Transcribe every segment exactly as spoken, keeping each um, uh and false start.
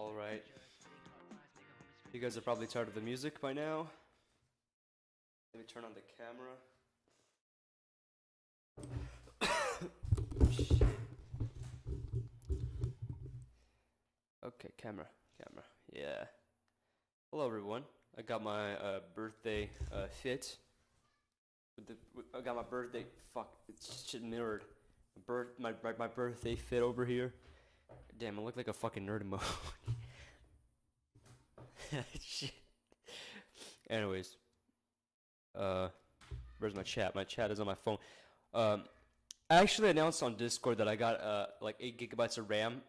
Alright. You guys are probably tired of the music by now. Let me turn on the camera. Shit. Okay, camera, camera, yeah. Hello everyone. I got my uh, birthday uh, fit. With the, with, I got my birthday. Fuck, it's shit mirrored. My birth, my my birthday fit over here. Damn, I look like a fucking nerd mode. Shit. Anyways, uh, where's my chat? My chat is on my phone. Um, I actually announced on Discord that I got uh like eight gigabytes of RAM.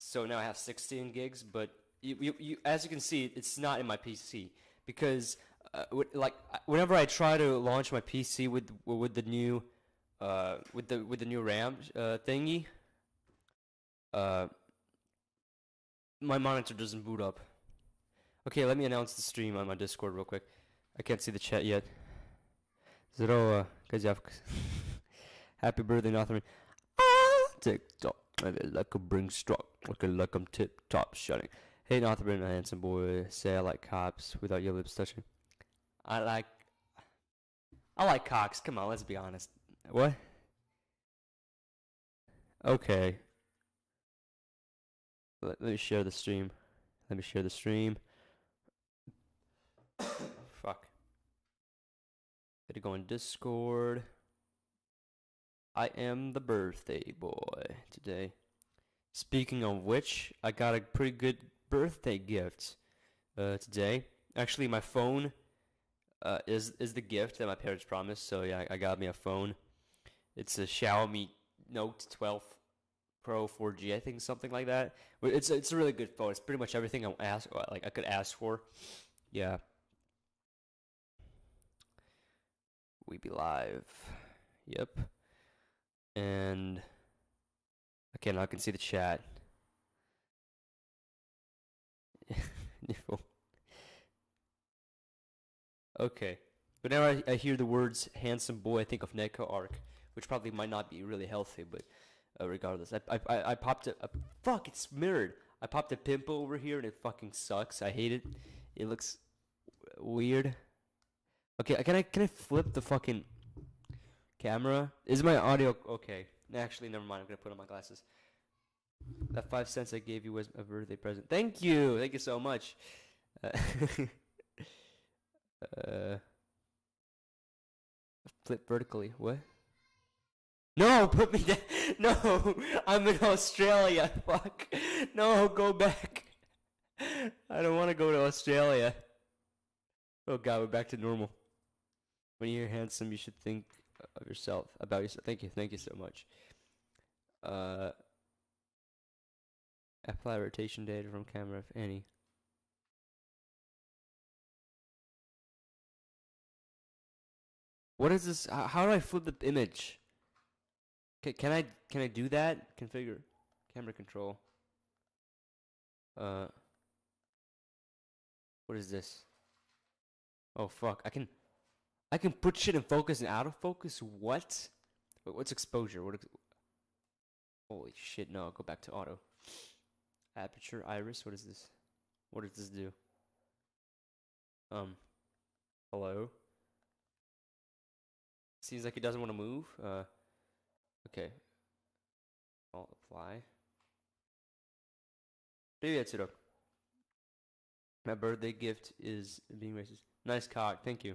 So now I have sixteen gigs, but you, you, you as you can see, it's not in my P C because uh, like whenever I try to launch my P C with with the new uh with the with the new RAM uh, thingy, uh, my monitor doesn't boot up. Okay, let me announce the stream on my Discord real quick. I can't see the chat yet. Zero, happy birthday, Notherin. TikTok. Like a bring struck, like a like I'm tip top shutting. Hey, Notherin, handsome boy. Say I like cops without your lips touching. I like, I like cocks. Come on, let's be honest. What? Okay. Let, let me share the stream. Let me share the stream. Fuck. Gotta go in Discord. I am the birthday boy today. Speaking of which, I got a pretty good birthday gift uh, today. Actually, my phone uh, is is the gift that my parents promised. So yeah, I got me a phone. It's a Xiaomi Note twelve Pro four G, I think, something like that. It's it's a really good phone. It's pretty much everything I ask like I could ask for. Yeah. We be live. Yep. And okay, now I can see the chat. Okay, whenever I, I hear the words "handsome boy," I think of Neko Arc, which probably might not be really healthy, but uh, regardless, I I I, I popped a, a fuck. It's mirrored. I popped a pimple over here, and it fucking sucks. I hate it. It looks weird. Okay, can I can I flip the fucking camera? Is my audio okay? Actually, never mind. I'm gonna put on my glasses. That five cents I gave you was a birthday present. Thank you. Thank you so much. Uh, uh, flip vertically. What? No, put me down. No, I'm in Australia. Fuck. No, go back. I don't want to go to Australia. Oh God, we're back to normal. When you're handsome, you should think of yourself, about yourself. Thank you, thank you so much. Uh, apply rotation data from camera, if any. What is this? How do I flip the image? Can, can I can I do that? Configure camera control. Uh, what is this? Oh fuck! I can. I can put shit in focus and out of focus? What? Wait, what's exposure? What? Ex Holy shit, no, I'll go back to auto. Aperture, iris, what is this? What does this do? Um, hello? Seems like it doesn't want to move. Uh, okay. I'll apply. Привет, Sirok. My birthday gift is being racist. Nice cock, thank you.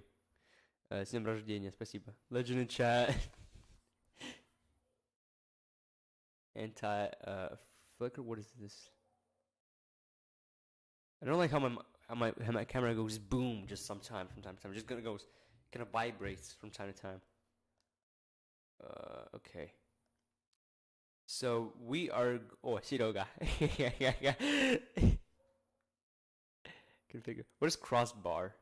С днем рождения, спасибо. Legend in chat. Anti uh, flicker. What is this? I don't like how my how my how my camera goes boom just sometimes. From time to time, I'm just gonna goes gonna vibrates from time to time. Uh, okay. So we are. Oh, I see Doga. Yeah, yeah, yeah. Configure. What is crossbar?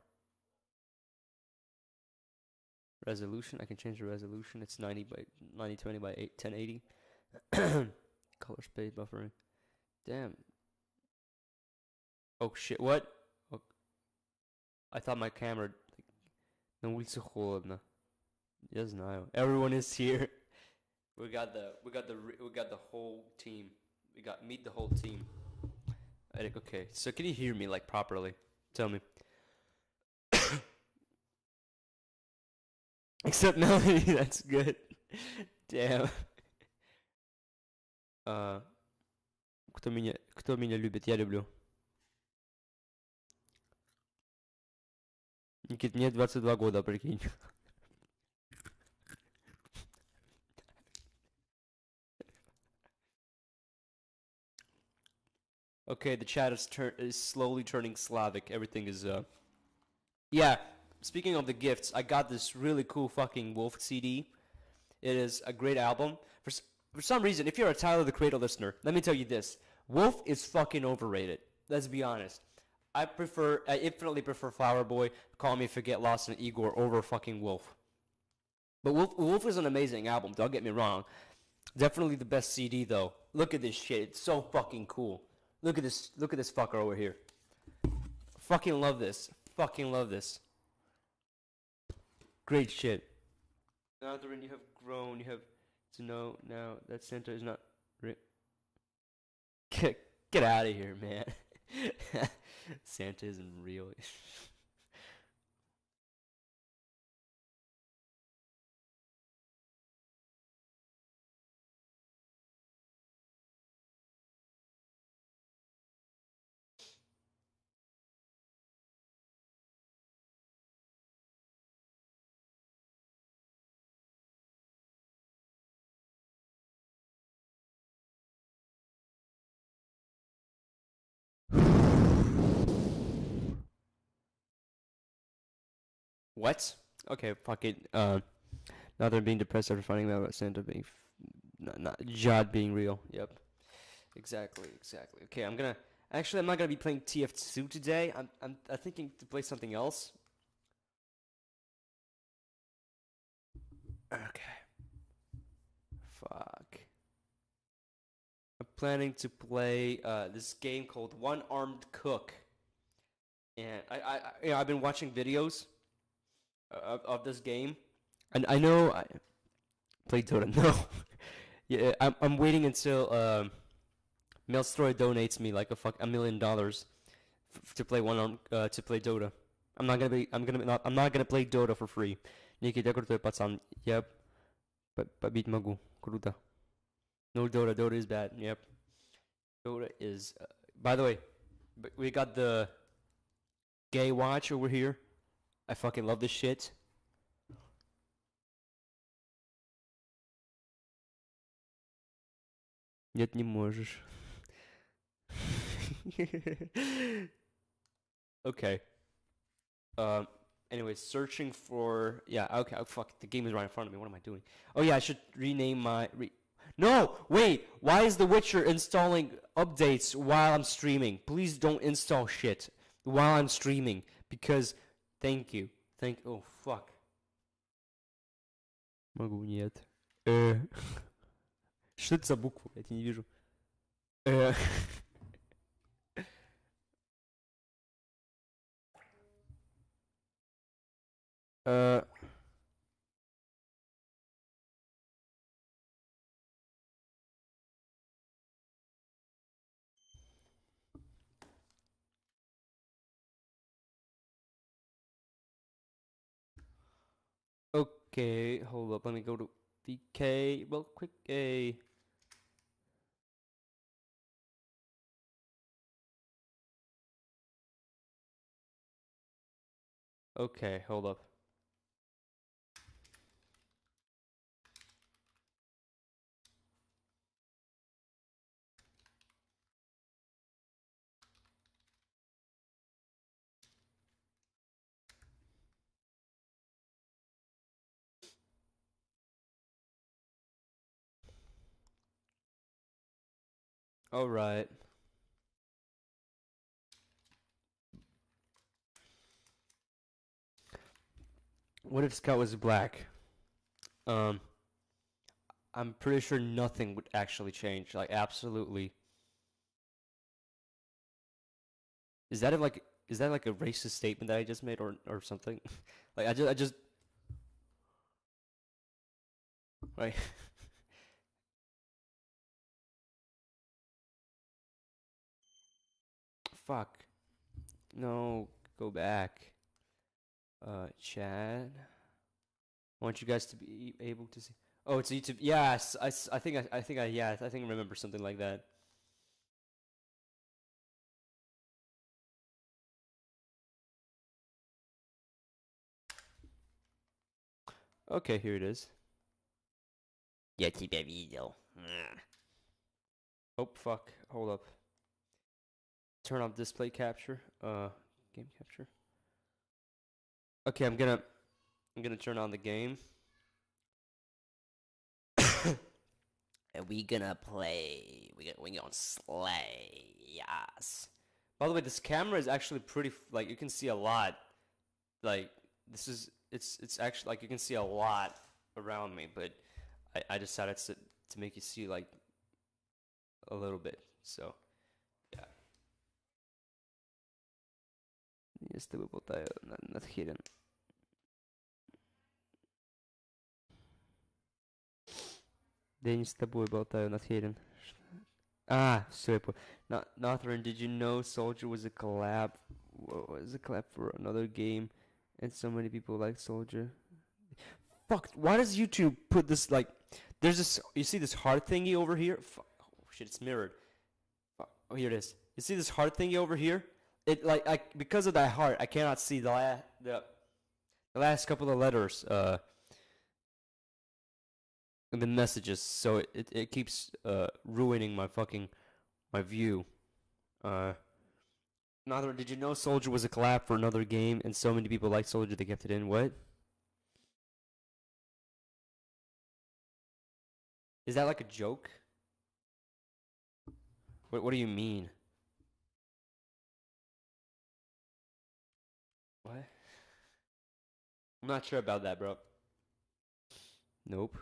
Resolution, I can change the resolution. It's ninety by ninety twenty by eight, ten eighty. Color space buffering. Damn. Oh shit, what? Oh. I thought my camera. Everyone is here. We got the we got the we got the whole team. We got meet the whole team. Eric, okay. So can you hear me, like, properly? Tell me. Except Melody, that's good. Damn. Uh, кто меня, кто меня любит? Я люблю. Никит, мне двадцать два года, прикинь. Okay, the chat is, tur is slowly turning Slavic. Everything is, uh... yeah, speaking of the gifts, I got this really cool fucking Wolf C D. It is a great album. For, s for some reason, if you're a Tyler the Creator listener, let me tell you this. Wolf is fucking overrated. Let's be honest. I prefer, I infinitely prefer Flower Boy, Call Me If You Get Lost, and Igor over fucking Wolf. But Wolf, Wolf is an amazing album, don't get me wrong. Definitely the best C D, though. Look at this shit. It's so fucking cool. Look at this, look at this fucker over here. Fucking love this. Fucking love this. Great shit. Notherin, you have grown, you have to know now that Santa is not... Get, get out of here, man. Santa isn't real. What? Okay, fuck it. Uh, now they're being depressed after finding out about Santa being, f not, not Jod being real. Yep. Exactly. Exactly. Okay, I'm gonna. Actually, I'm not gonna be playing T F two today. I'm. I'm. I'm thinking to play something else. Okay. Fuck. I'm planning to play uh this game called One Armed Cook, and I. I. I you know, I've been watching videos. Of, of this game, and I know I played Dota. No, yeah, I'm I'm waiting until um, Melstroy donates me like a fuck a million dollars f to play one on uh, to play Dota. I'm not gonna be I'm gonna not I'm not gonna play Dota for free. Nikit, я крутой пацан. Yep, побить могу. Круто. No Dota. Dota is bad. Yep. Dota is. Uh, by the way, we got the gay watch over here. I fucking love this shit. Нет, не можешь. Okay. Um. Anyway, searching for yeah. Okay. Oh, fuck. The game is right in front of me. What am I doing? Oh yeah. I should rename my. Re no. Wait. Why is the Witcher installing updates while I'm streaming? Please don't install shit while I'm streaming because. Thank you. Thank. Oh fuck. Могу нет. Что это за буква? Я тебя не вижу. Okay, hold up, let me go to V K, well, quick, a. Okay, hold up. All right. What if Scott was black? Um, I'm pretty sure nothing would actually change. Like, absolutely. Is that a, like is that like a racist statement that I just made, or or something? Like, I just I just right. fuck. No, go back. Uh, chat. I want you guys to be able to see. Oh, it's YouTube. Yes, I, I think I, I think I yeah I think I remember something like that. Okay, here it is. Yeah, keep that video. Oh fuck! Hold up. Turn off display capture. Uh, game capture. Okay, I'm gonna. I'm gonna turn on the game. And we gonna play. We gonna, we gonna slay. Yes. By the way, this camera is actually pretty. F like you can see a lot. Like this is. It's it's actually like you can see a lot around me, but I I decided to to make you see like a little bit. So yeah. Yes, they were both not hidden. They не с тобой болтаю, Notherin. Ah, super. Not Notherin. Did you know Soldier was a collab? What was a collab for another game? And so many people like Soldier. Fuck! Why does YouTube put this like? There's this. You see this heart thingy over here? Fuck. Oh shit! It's mirrored. Fuck. Oh, here it is. You see this heart thingy over here? It like I because of that heart, I cannot see the la the, the last couple of letters. Uh. And the messages, so it, it, it keeps uh, ruining my fucking, my view. Uh, another, did you know Soldier was a collab for another game and so many people liked Soldier they kept it in? What? Is that like a joke? What, what do you mean? What? I'm not sure about that, bro. Nope.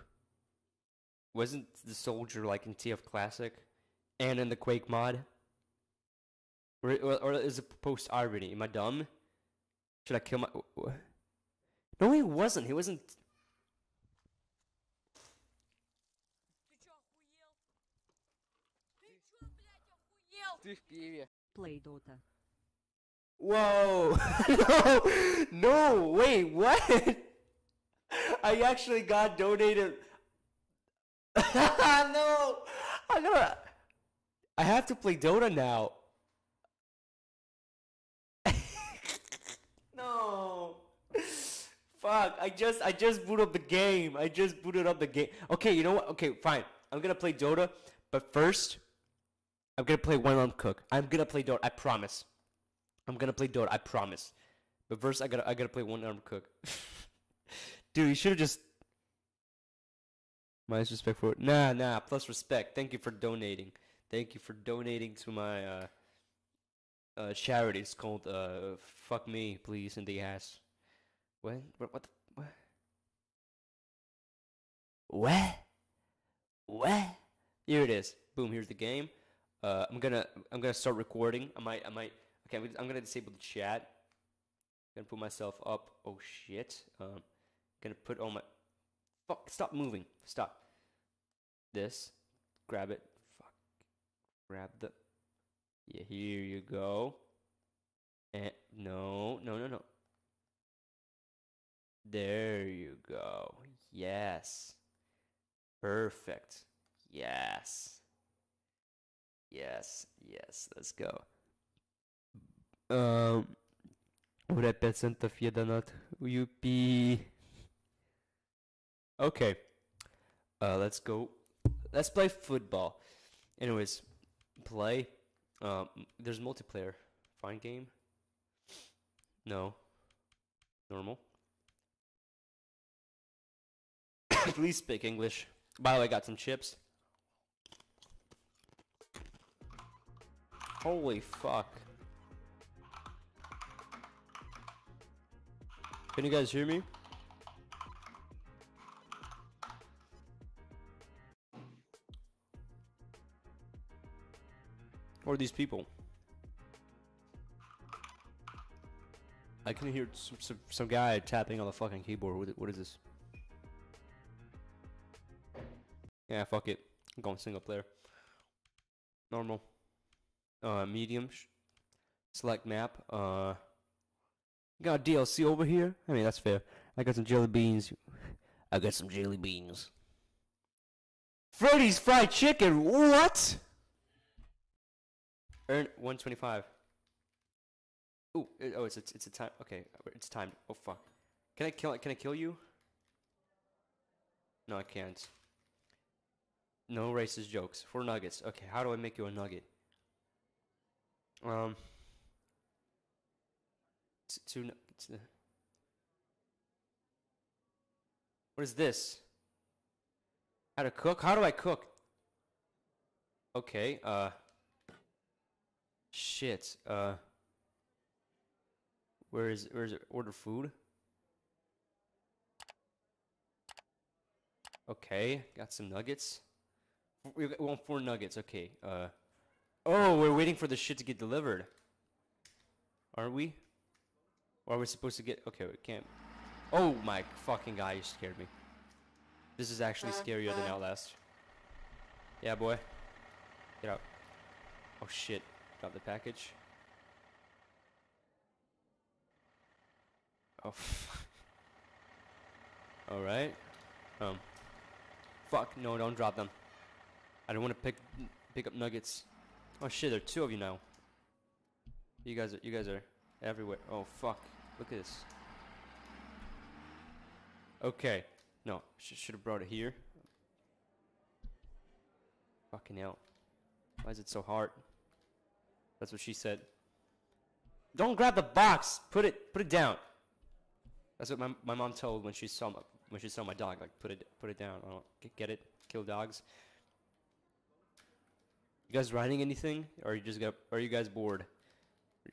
Wasn't the Soldier like in T F Classic, and in the Quake mod? Or, or, or is it post irony? Am I dumb? Should I kill my? What? No, he wasn't. He wasn't. Play Dota. Whoa! no, no, wait, what? I actually got donated. no, I know. I have to play Dota now. no, fuck! I just, I just booted up the game. I just booted up the game. Okay, you know what? Okay, fine. I'm gonna play Dota, but first, I'm gonna play One Armed Cook. I'm gonna play Dota. I promise. I'm gonna play Dota. I promise. But first, I gotta, I gotta play One Armed Cook. Dude, you should have just. My respect for it. Nah, nah. Plus respect. Thank you for donating. Thank you for donating to my uh, uh, charity. It's called uh, "Fuck Me, Please" in the Ass. What? What? What? The, what? What? What? Here it is. Boom. Here's the game. Uh, I'm gonna. I'm gonna start recording. I might. I might. Okay. I'm gonna, I'm gonna disable the chat. I'm gonna put myself up. Oh shit. Um. Gonna put all my. Fuck, stop moving. Stop. This. Grab it. Fuck. Grab the. Yeah, here you go. And no, no, no, no. There you go. Yes. Perfect. Yes. Yes, yes. Let's go. Um. one hundred percent я донат. Юпи. Okay, uh, let's go. Let's play football. Anyways, play. Um, there's multiplayer. Find game. No. Normal. Please speak English. By the way, I got some chips. Holy fuck. Can you guys hear me? Or these people. I can hear some, some, some guy tapping on the fucking keyboard. What, what is this? Yeah, fuck it. I'm going single player. Normal. Uh, medium. Select map. Uh, got a D L C over here. I mean, that's fair. I got some jelly beans. I got some jelly beans. Freddy's fried chicken. What? Earn one twenty-five. Ooh, it, oh, it's a, it's a time. Okay, it's timed. Oh fuck. Can I kill? Can I kill you? No, I can't. No racist jokes. Four nuggets. Okay, how do I make you a nugget? Um. Two. What is this? How to cook? How do I cook? Okay. Uh. Shit. Uh. Where is where is it? Order food. Okay, got some nuggets. We want four nuggets. Okay. Uh. Oh, we're waiting for the shit to get delivered. Are we? Or are we supposed to get? Okay, we can't. Oh my fucking god! You scared me. This is actually scarier than Outlast. Yeah, boy. Get out. Oh shit! Drop the package. Oh, fuck. All right. Um. Fuck! No, don't drop them. I don't want to pick pick up nuggets. Oh shit! There are two of you now. You guys are you guys are everywhere. Oh fuck! Look at this. Okay. No, sh should have brought it here. Fucking hell! Why is it so hard? That's what she said. Don't grab the box. Put it put it down. That's what my my mom told when she saw my when she saw my dog. Like put it put it down. I don't get it. Kill dogs. You guys writing anything, or you just got? Are you guys bored?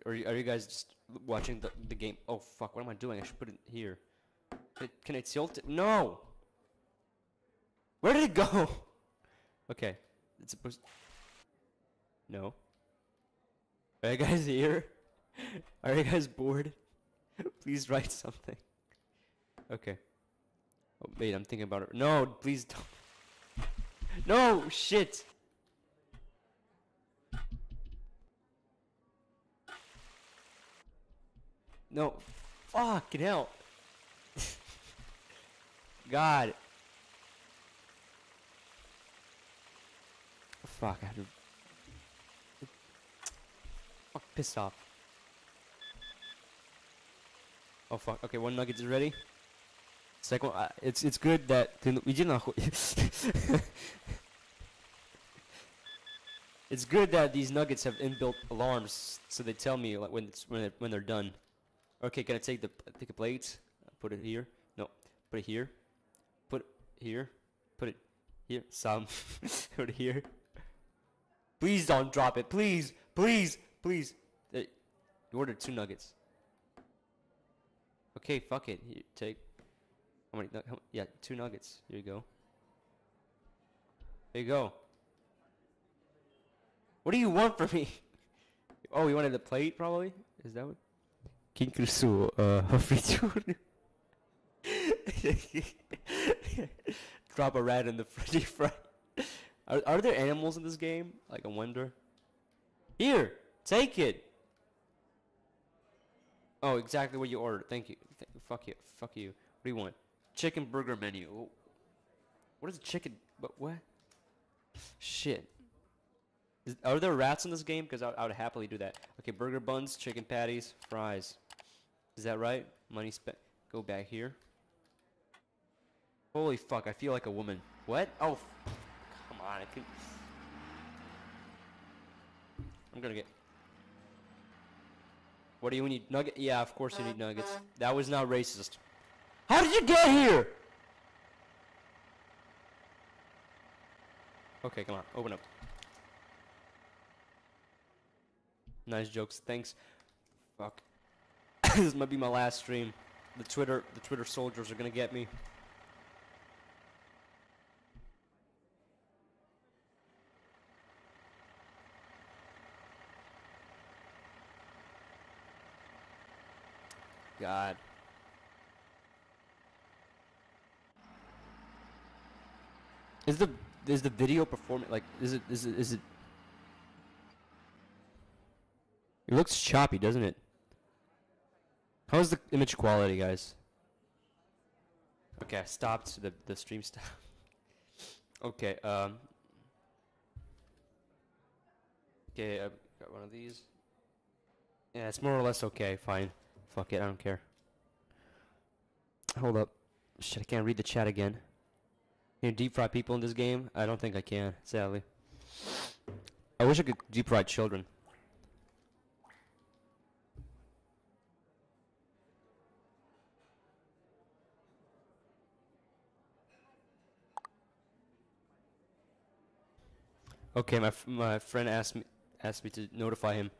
Or are you, are you guys just watching the the game? Oh fuck! What am I doing? I should put it here. It, can I tilt it? No. Where did it go? Okay, it's supposed. No. Are you guys here? Are you guys bored? Please write something. Okay. Oh wait, I'm thinking about it. No, please don't. No shit. No, fucking hell. God. Fuck, I had to. Fuck, pissed off. Oh fuck. Okay, one nugget is ready. Second one, uh, it's it's good that we did not. It's good that these nuggets have inbuilt alarms, so they tell me like when it's, when it, when they're done. Okay, can I take the take a plate? Put it here. No, put it here. Put it here. Put it here. Some. Put it here. Please don't drop it. Please, please, please. Uh, you ordered two nuggets. Okay, fuck it. Here, take. How many? How, yeah, two nuggets. Here you go. There you go. What do you want from me? Oh, you wanted the plate, probably. Is that what? King Crusoe, uh, friture. Drop a rat in the Freddy fry. Are, are there animals in this game? Like, I wonder. Here, take it. Oh, exactly what you ordered. Thank you. Th fuck you. Fuck you. What do you want? Chicken burger menu. What is a chicken? But what? Shit. Is, are there rats in this game? Because I, I would happily do that. Okay, burger buns, chicken patties, fries. Is that right? Money spent. Go back here. Holy fuck! I feel like a woman. What? Oh, f come on! I can. I'm gonna get. What do you need? Nugget? Yeah, of course you need nuggets. That was not racist. How did you get here? Okay, come on, open up. Nice jokes, thanks. Fuck. This might be my last stream. The Twitter, the Twitter soldiers are gonna get me. God. Is the is the video performing like is it is it is it It looks choppy, doesn't it? How's the image quality, guys? Okay, I stopped. The, the stream stopped. Okay, um... okay, I've got one of these. Yeah, it's more or less okay, fine. Fuck it, I don't care. Hold up. Shit, I can't read the chat again. Can you deep fry people in this game? I don't think I can, sadly. I wish I could deep fry children. Okay, my f my friend asked me asked me to notify him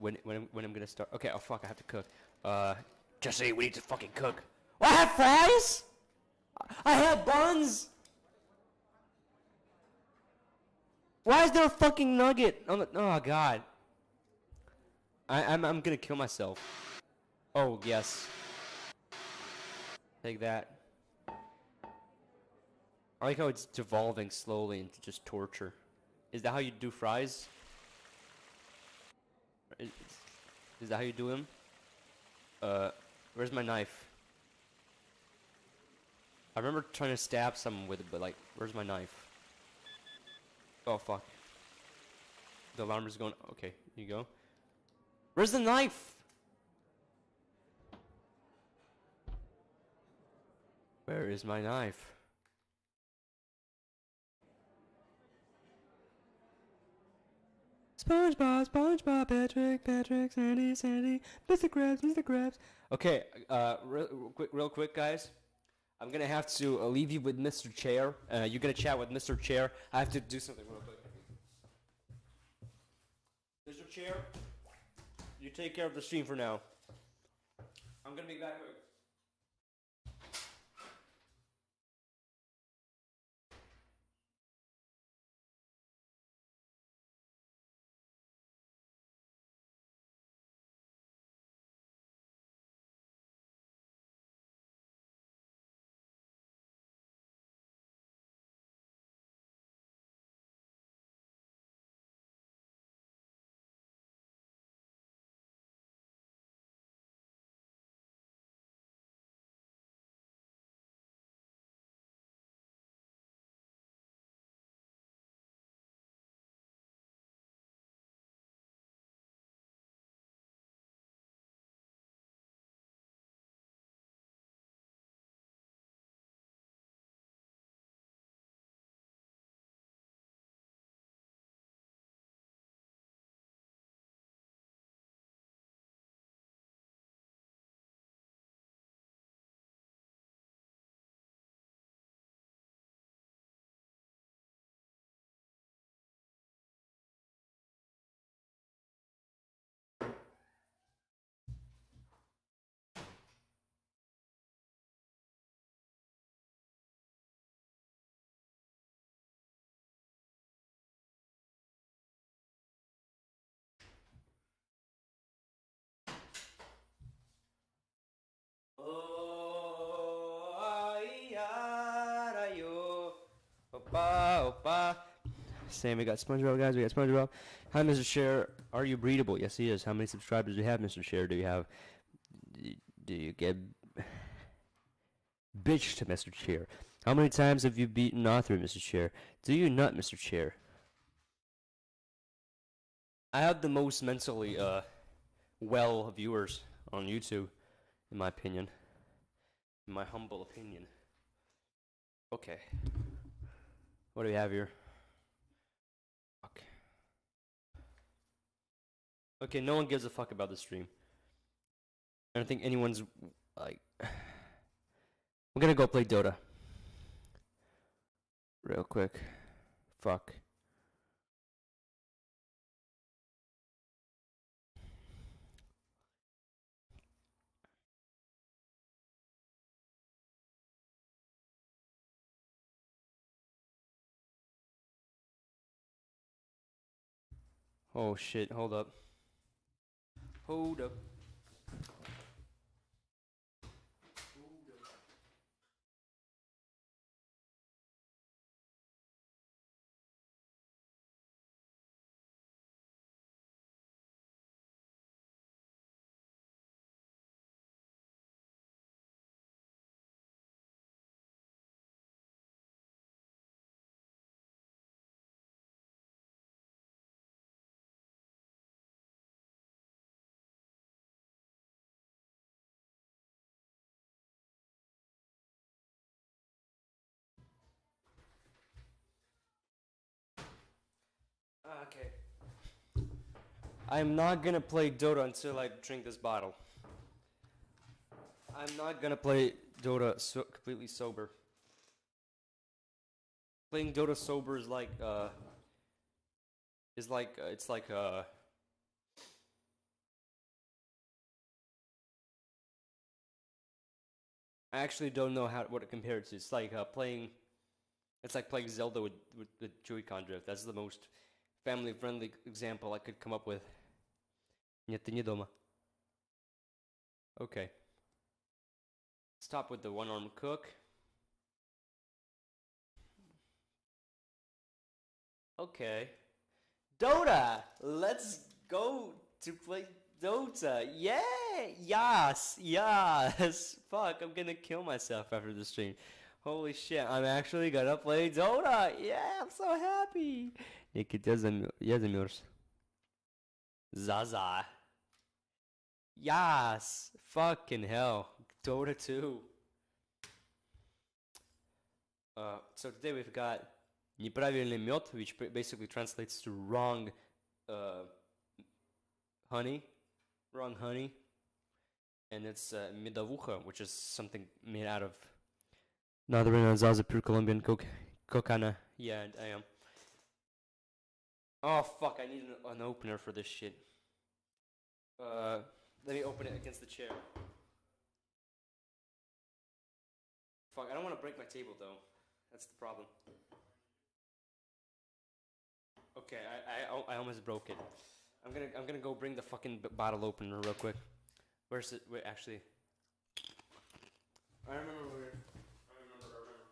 when when when I'm gonna start. Okay, oh fuck, I have to cook. Uh, Jesse, we need to fucking cook. I have fries. I have buns. Why is there a fucking nugget? I'm like, oh god. I I'm I'm gonna kill myself. Oh yes. Take that. I like how it's devolving slowly into just torture. Is that how you do fries? Is, is that how you do them? Uh, where's my knife? I remember trying to stab someone with it, but like, where's my knife? Oh fuck. The alarm is going, okay, here you go. Where's the knife? Where is my knife? SpongeBob, SpongeBob, Patrick, Patrick, Sandy, Sandy, Mister Krabs, Mister Krabs. Okay, uh, real, real quick, real quick, guys. I'm gonna have to uh, leave you with Mister Chair. Uh, you're gonna chat with Mister Chair. I have to do something real quick. Mister Chair, you take care of the stream for now. I'm gonna be back quick. Opa, opa. Sam, we got SpongeBob, guys. We got SpongeBob. Hi, Mister Chair. Are you breedable? Yes, he is. How many subscribers do you have, Mister Chair? Do you have? Do you get bitch to Mister Chair? How many times have you beaten Arthur, Mister Chair? Do you not, Mister Chair? I have the most mentally uh well viewers on YouTube, in my opinion. In my humble opinion. Okay. What do we have here? Fuck. Okay, no one gives a fuck about the stream. I don't think anyone's like. We're gonna go play Dota. Real quick. Fuck. Oh shit, hold up. Hold up. I'm not gonna play Dota until I drink this bottle. I'm not gonna play Dota so completely sober. Playing Dota sober is like, uh, is like, uh, it's like, uh, I actually don't know how what it compares to. It's like uh, playing, it's like playing Zelda with with, with Joy-Con drift. That's the most family-friendly example I could come up with. Нет, ты не дома. Okay. Let's top with the One Armed Cook. Okay. Dota! Let's go to play Dota. Yeah! Yes! Yes! Fuck, I'm gonna kill myself after the stream. Holy shit, I'm actually gonna play Dota! Yeah, I'm so happy! Nikita Yazamurs. Zaza. Yes! Fucking hell. Dota two. Uh, so today we've got Неправильный мёд, which basically translates to wrong uh, honey. Wrong honey. And it's uh, медовуха, which is something made out of Notherin and Zaza, pure Colombian coke, cocana. Yeah, I am. Oh fuck, I need an, an opener for this shit. Uh, let me open it against the chair. Fuck, I don't want to break my table though. That's the problem. Okay, I, I, I almost broke it. I'm gonna I'm gonna go bring the fucking b bottle opener real quick. Where's it? Wait, actually, I remember where. I remember. I remember.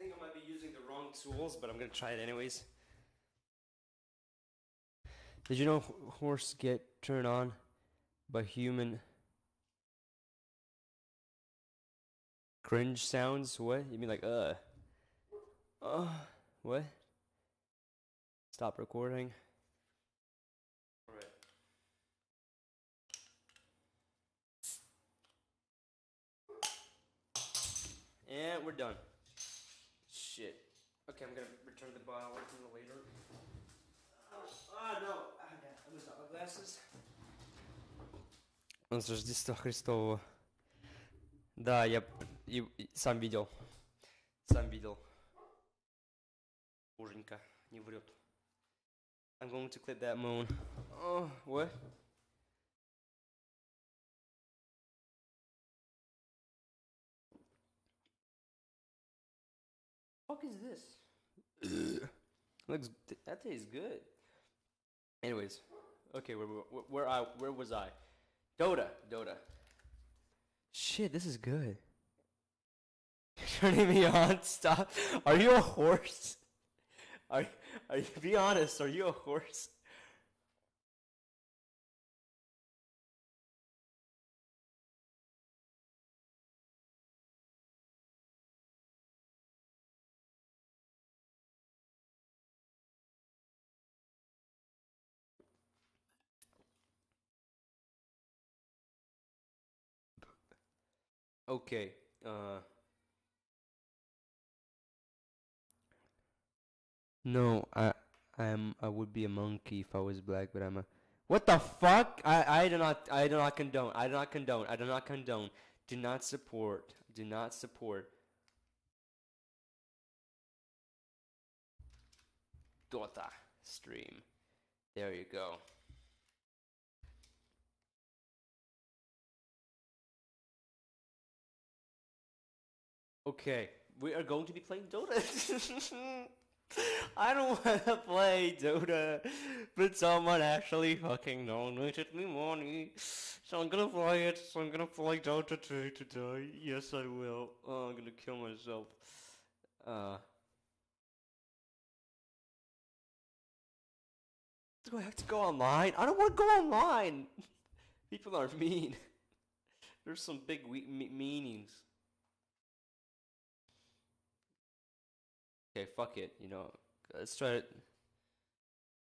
I think I might be using the wrong tools, but I'm gonna try it anyways. Did you know horse get turned on by human cringe sounds? What? You mean like uh? Uh, what? Stop recording. Alright. And we're done. Okay, I'm gonna return the bottle later. Ah, no! I lose my glasses. С Рождества Христова. Да, я сам видел. Сам видел. Боженька, не врет. I'm going to clip that moon. Oh, what? What the fuck is this? Looks th that tastes good. Anyways, okay, where where, where I where was I? Dota, Dota. Shit, this is good. Turning me on. Stop. Are you a horse? Are are you? Be honest. Are you a horse? Okay, uh... No, I... I'm... I would be a monkey if I was black, but I'm a... What the fuck? I, I do not... I do not condone. I do not condone. I do not condone. Do not support. Do not support. Dota stream. There you go. Okay, we are going to be playing Dota. I don't want to play Dota, but someone actually fucking donated me money, so I'm gonna play it, so I'm gonna play Dota two today, yes I will. Oh, I'm gonna kill myself. Uh... Do I have to go online? I don't want to go online! People are mean. There's some big we me meanings. Okay, fuck it, you know, let's try it.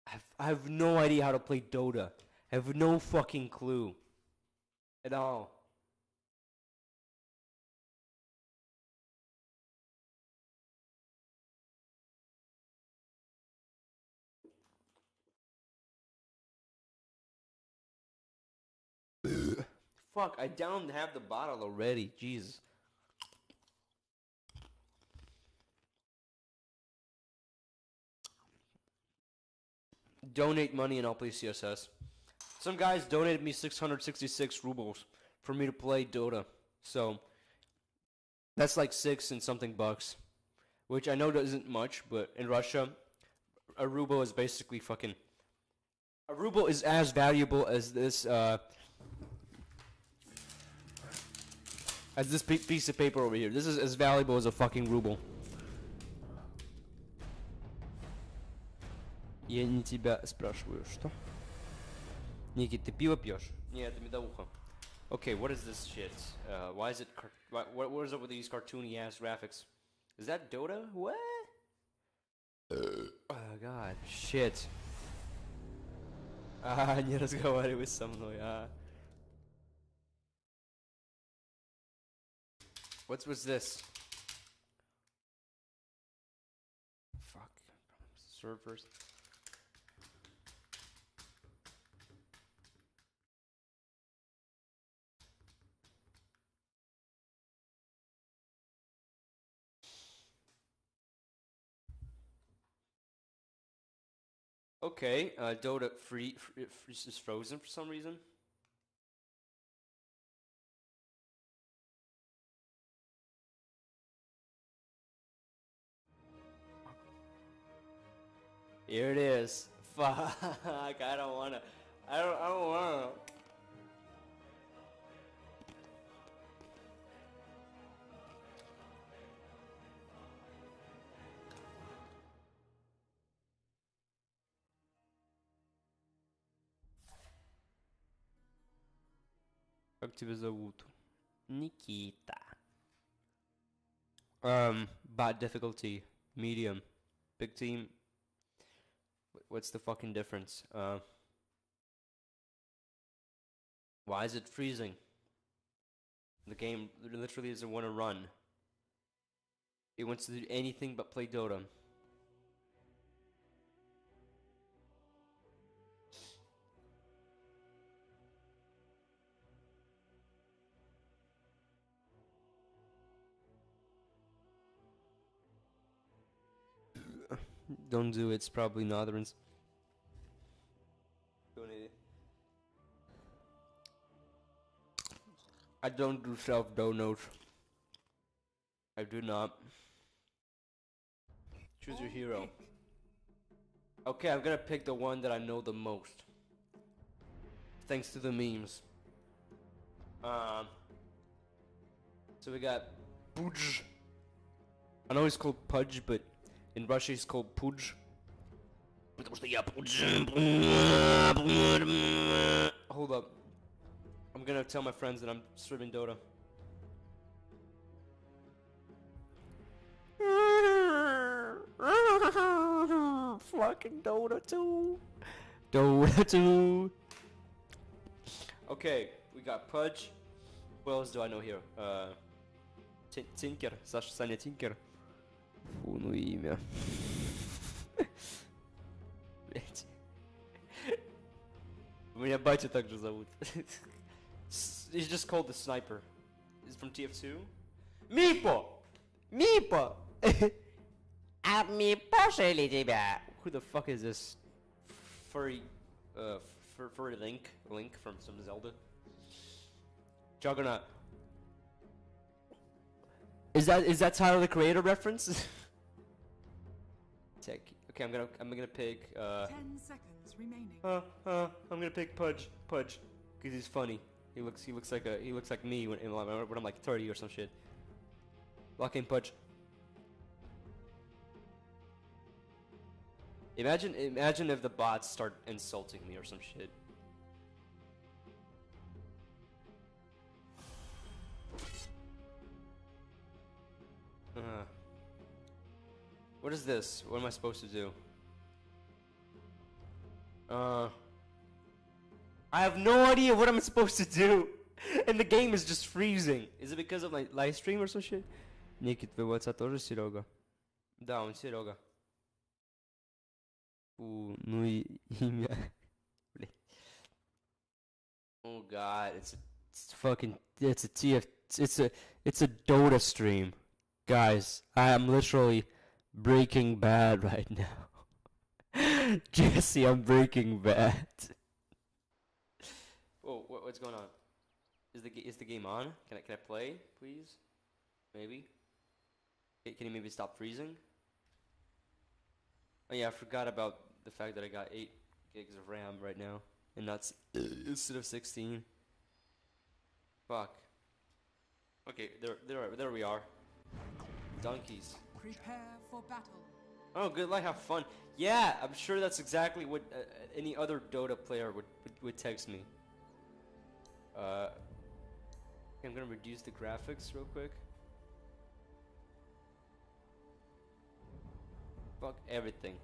I have, I have no idea how to play Dota. I have no fucking clue. At all. Fuck, I downed half the bottle already, Jesus. Donate money and I'll play C S S. Some guys donated me six hundred sixty-six rubles for me to play Dota. So, that's like six and something bucks. Which I know isn't much, but in Russia, a ruble is basically fucking... A ruble is as valuable as this, uh... as this piece of paper over here. This is as valuable as a fucking ruble. Я не тебя спрашиваю, что? Ники, ты пиво пьешь? Нет, это медовуха. Okay, what is this shit? Uh, why is it? Why, what, what is up with these cartoony ass graphics? Is that Dota? What? Oh God, shit. Ah, не разговаривай со мной. Ah. What was this? Fuck. Servers. Okay, uh, Dota free, free, free is frozen for some reason. Here it is. Fuck! I don't wanna. I don't. I don't wanna. Как тебя зовут? Никита. Um, bad difficulty, medium, big team. What's the fucking difference? Uh, why is it freezing? The game literally doesn't want to run. It wants to do anything but play Dota. Don't do it, it's probably Notherin's. Don't eat it. I don't do self donuts. I do not. Choose your hero. Okay, I'm gonna pick the one that I know the most. Thanks to the memes. Um. So we got Pudge. I know he's called Pudge, but in Russia, it's called Pudge. Hold up. I'm gonna tell my friends that I'm streaming Dota. Fucking Dota two. Dota two. Okay, we got Pudge. What else do I know here? Uh, Tinker. Sasha Sanya Tinker. Фу, ну имя. Блять. Меня батя также зовут. He's just called the sniper. He's from T F two. Мипо! Мипо! А Мипо шили тебя! who the fuck is this furry, uh, fur furry Link, Link from some Zelda? Juggernaut. Is that is that Tyler the Creator reference? Tick. Okay, I'm gonna I'm gonna pick. Uh, Ten seconds remaining. Uh, uh, I'm gonna pick Pudge, Pudge, because he's funny. He looks he looks like a he looks like me when when I'm like thirty or some shit. Lock in Pudge. Imagine imagine if the bots start insulting me or some shit. Uh, what is this? What am I supposed to do? Uh, I have no idea what I'm supposed to do, and the game is just freezing. Is it because of my live stream or some shit? Nikit, выводится тоже Серега. Да, он Серега. Ooh, ну и имя. Oh God, it's a, it's fucking it's a T F it's a it's a Dota stream. Guys, I am literally Breaking Bad right now. Jesse, I'm Breaking Bad. Whoa, what, what's going on? Is the is the game on? Can I can I play, please? Maybe. Can you maybe stop freezing? Oh yeah, I forgot about the fact that I got eight gigs of RAM right now, and that's instead of sixteen. Fuck. Okay, there there there we are. Donkeys. Prepare for battle. Oh, good luck. Have fun. Yeah, I'm sure that's exactly what uh, any other Dota player would, would would text me. Uh, I'm gonna reduce the graphics real quick. Fuck everything.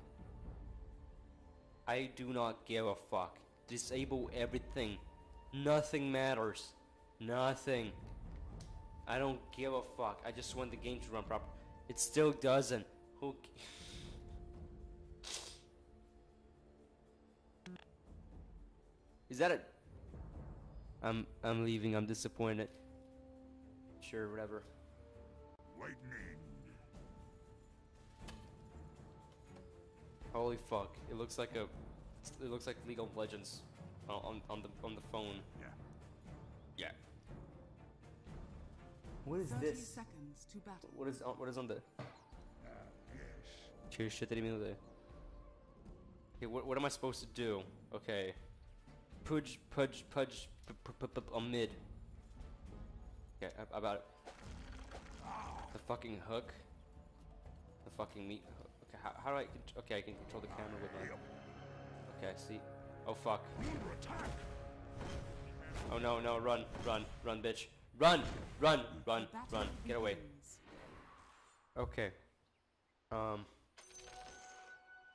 I do not give a fuck. Disable everything. Nothing matters. Nothing. I don't give a fuck. I just want the game to run proper. It still doesn't. Who? Is that it? I'm I'm leaving. I'm disappointed. Sure, whatever. Lightning. Holy fuck! It looks like a. It looks like League of Legends on on the on the phone. Yeah. Yeah. What is this? Seconds to battle. What is on, what is on the? Uh, yes. Cheers, shit, that email there. Okay, what what am I supposed to do? Okay, pudge, pudge, pudge, on mid. Okay, about it. The fucking hook. The fucking meat hook. Okay, how, how do I? Okay, I can control the camera with my. Okay, I see. Oh fuck. Oh no, no, run, run, run, bitch. Run! Run! Run! Run! Get away. Okay. Um.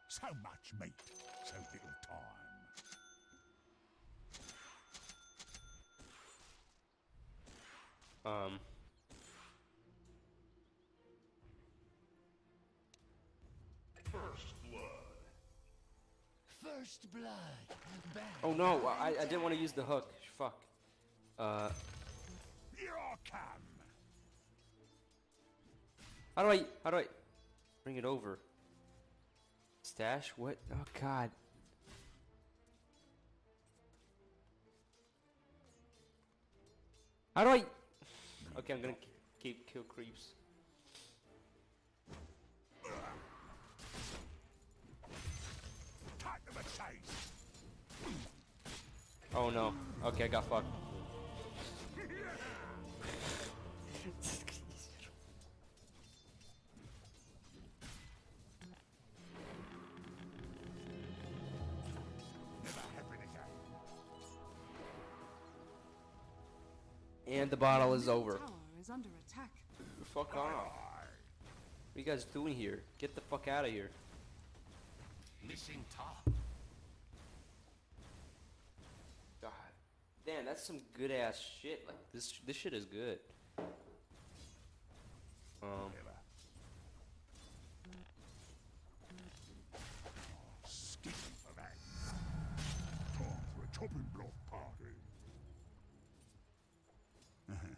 So much meat, so little time. Um. First blood. First blood. Back. Oh no! I I didn't want to use the hook. Fuck. Uh. Come. How do I, how do I bring it over? Stash? What? Oh God. How do I? Okay, I'm gonna keep kill creeps. Oh no. Okay, I got fucked. And the battle is over. Is under attack. Fuck off. What are you guys doing here? Get the fuck out of here. Missing top. God. Damn, that's some good ass shit. Like this this shit is good. Um Skip for that. Time for a chopping block party. It's not ready.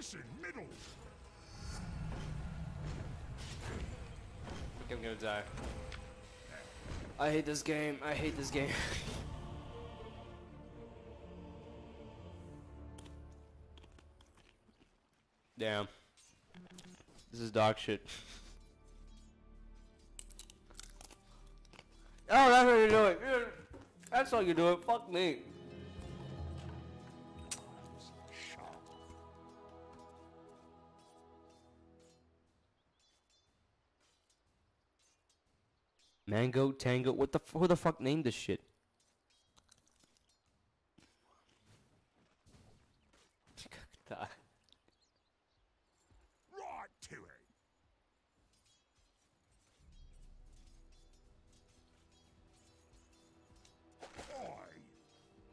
Missing middle. I think I'm gonna die. I hate this game. I hate this game. Damn. This is dog shit. Oh, that's how you do it. That's how you do it. Fuck me. Mango, Tango, what the f who the fuck named this shit? Right to it.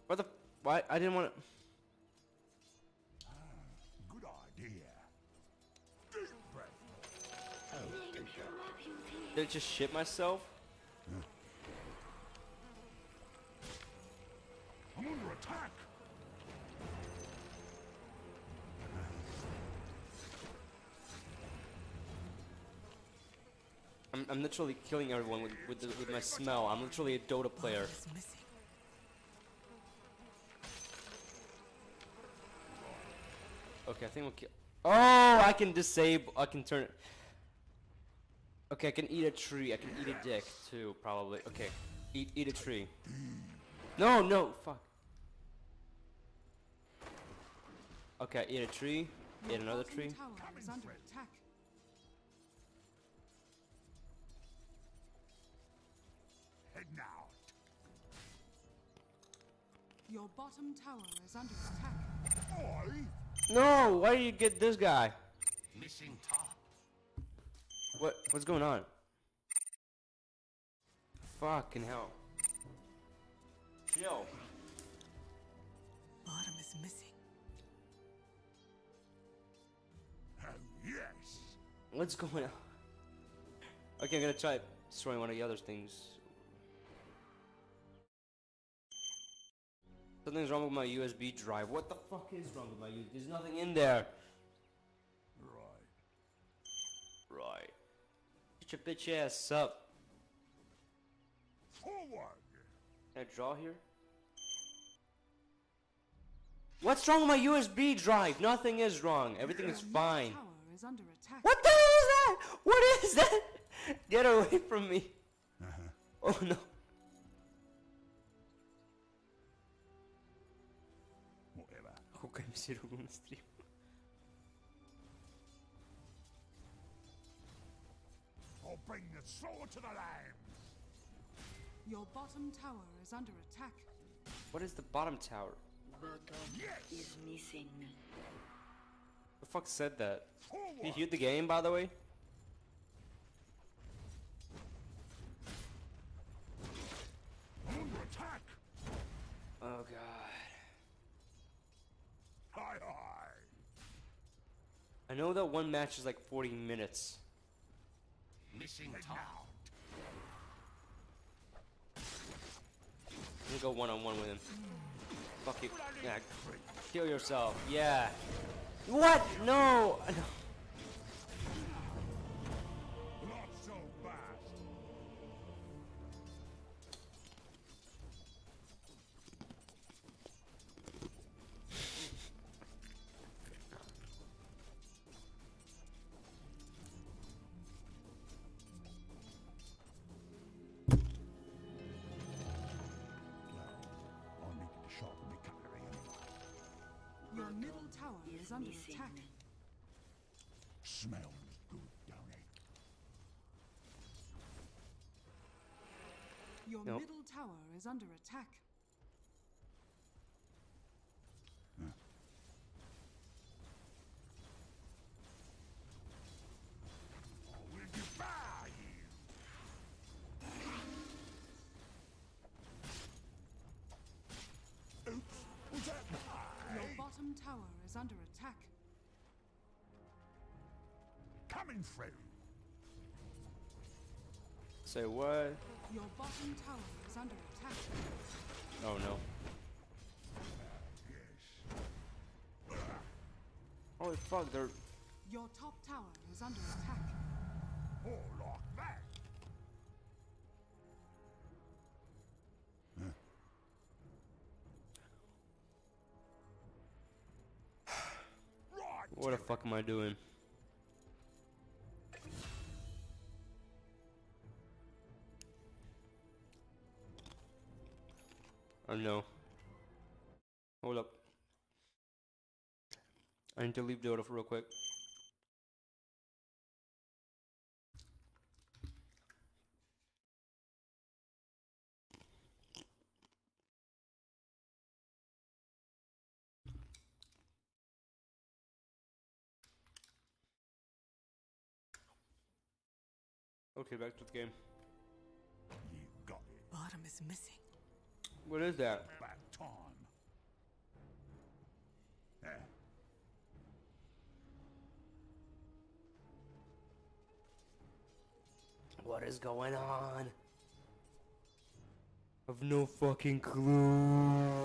What the f why I didn't want to. Did I just shit myself? I'm under attack. I'm I'm literally killing everyone with with, the, with my smell. I'm literally a Dota player. Okay, I think we'll kill. Oh, I can disable. I can turn it. Okay, I can eat a tree. I can eat a dick too, probably. Okay, eat eat a tree. No, no, fuck. Okay, eat a tree. Eat another tree. Head now. Your bottom tower is under attack. No, why do you get this guy? Missing top. What what's going on? Fucking hell. Yo. Bottom is missing. Oh yes. What's going on? Okay, I'm gonna try destroying one of the other things. Something's wrong with my U S B drive. What the fuck is wrong with my U S B? There's nothing in there. Right. Right. Your bitch ass up. Forward. Can I draw here? What's wrong with my U S B drive? Nothing is wrong. Everything is fine. Is under attack. What the hell is that? What is that? Get away from me. Uh-huh. Oh no. Whatever. Okay, I'm still on the stream. I'll bring the sword to the land. Your bottom tower is under attack. What is the bottom tower? Bottom yes. is missing. Who the fuck said that? Forward. Did you hear the game, by the way? Under attack. Oh god. Hi hi. I know that one match is like forty minutes. Missing town. I'm gonna go one on one with him. Fuck you. Yeah. Kill yourself. Yeah. What? No. No. Not so fast. Under attack. Smells good, don't it? Your nope. middle tower is under attack. Huh. I will devour you. Oops, was that mine? Your bottom tower is under attack. Coming through. Say what? Your bottom tower is under attack. Oh no. Uh, yes. Uh, Holy fuck, they're... Your top tower is under attack. Oh, lock that. What the fuck am I doing? Oh no. Hold up. I need to leave Dota for real quick. Okay, back to the game. You got it. Bottom is missing. What is that? Back time. Yeah. What is going on? I've no fucking clue.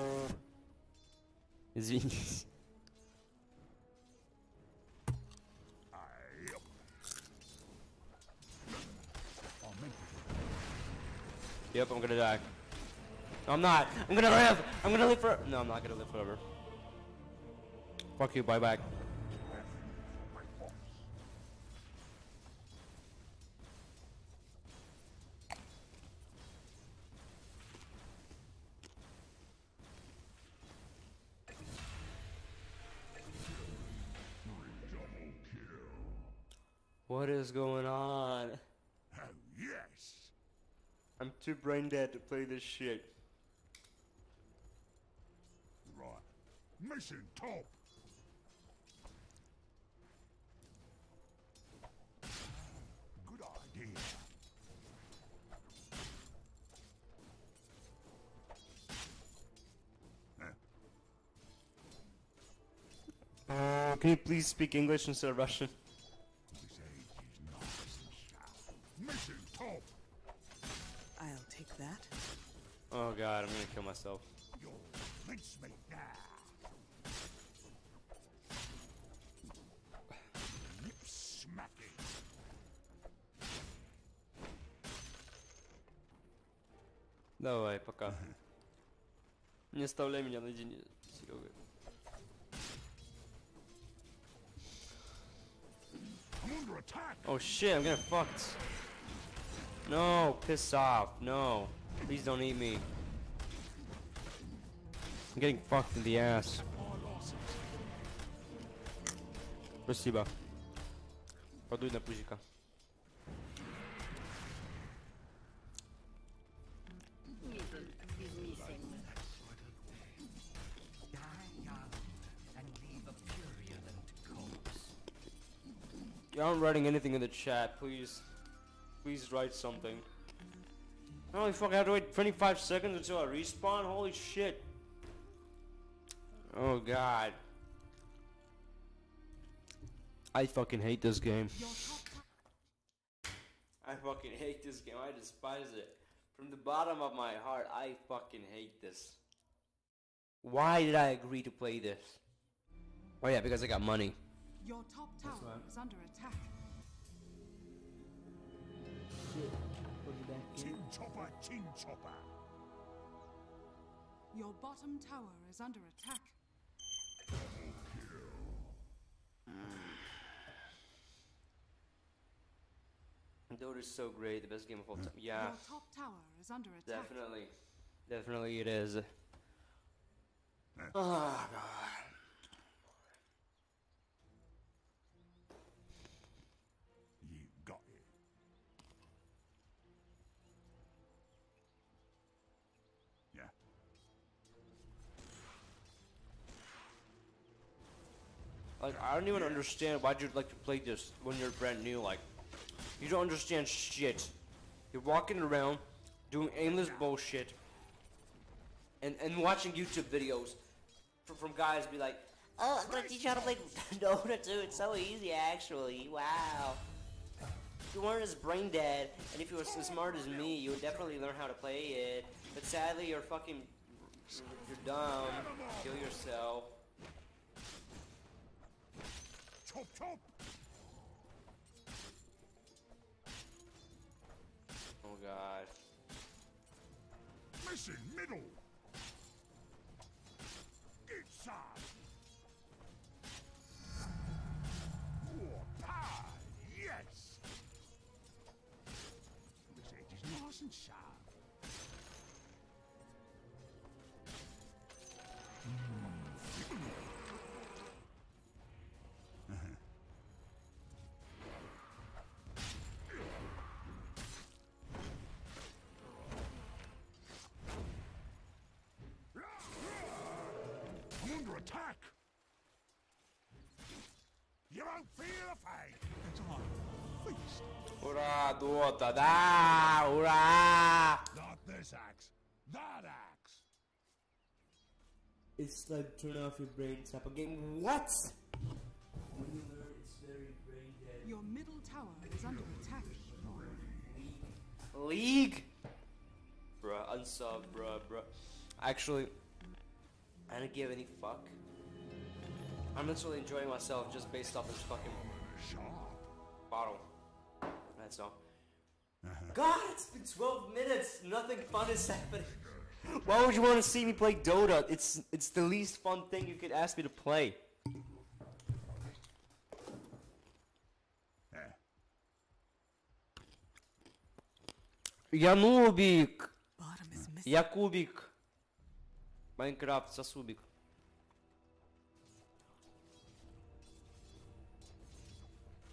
Is he? Yep, I'm gonna die. No, I'm not. I'm gonna live. I'm gonna live forever. No, I'm not gonna live forever. Fuck you. Bye bye. What is going on? Oh, yes. I'm too brain dead to play this shit. Right. Mission top. Good idea. Uh, can you please speak English instead of Russian? Mission top. I'll take that. Oh god, I'm gonna kill myself. You'll pinch me now. Lip smacking. Давай, пока. Не оставляй меня наедине, Серега. Oh shit, I'm getting fucked. No, piss off. No. Please don't eat me. I'm getting fucked in the ass. Спасибо. Подуй на пузика. Y'all aren't writing anything in the chat, please. Please write something. Holy fuck, I have to wait twenty-five seconds until I respawn? Holy shit. Oh god. I fucking hate this game. I fucking hate this game. I despise it. From the bottom of my heart, I fucking hate this. Why did I agree to play this? Oh yeah, because I got money. Your top tower is under attack. Tin chopper, tin chopper. Your bottom tower is under attack. Dota is so great, the best game of all time. Yeah. Your top tower is under attack. Definitely, definitely it is. Oh god. You got it. Yeah. Like, I don't even understand why you'd like to play this when you're brand new. Like, you don't understand shit. You're walking around doing aimless bullshit and and watching YouTube videos from, from guys be like, "Oh, I'm gonna teach you how to play Dota two. It's so easy, actually. Wow." If you weren't as brain dead, and if you were as smart as me, you would definitely learn how to play it. But sadly, you're fucking, you're dumb. Kill yourself. Chop, chop! Oh god. Missing middle! Inside! More pie! Yes! This edge is nice and sharp. I'm under attack. You won't feel the fight. It's on. Feast. Hurrah, Dota! Da! Hurrah! Not this axe. That axe. It's like turn off your brain, stop a game. What? When you learn, it's very brain dead. Your middle tower is under attack. League. League? Bruh, unsub, bruh, bruh. Actually, I don't give any fuck. I'm literally enjoying myself just based off this fucking bottle. That's all. God, it's been twelve minutes. Nothing fun is happening. Why would you want to see me play Dota? It's it's the least fun thing you could ask me to play. Yanubik. Yakubik. Minecraft Sasubik.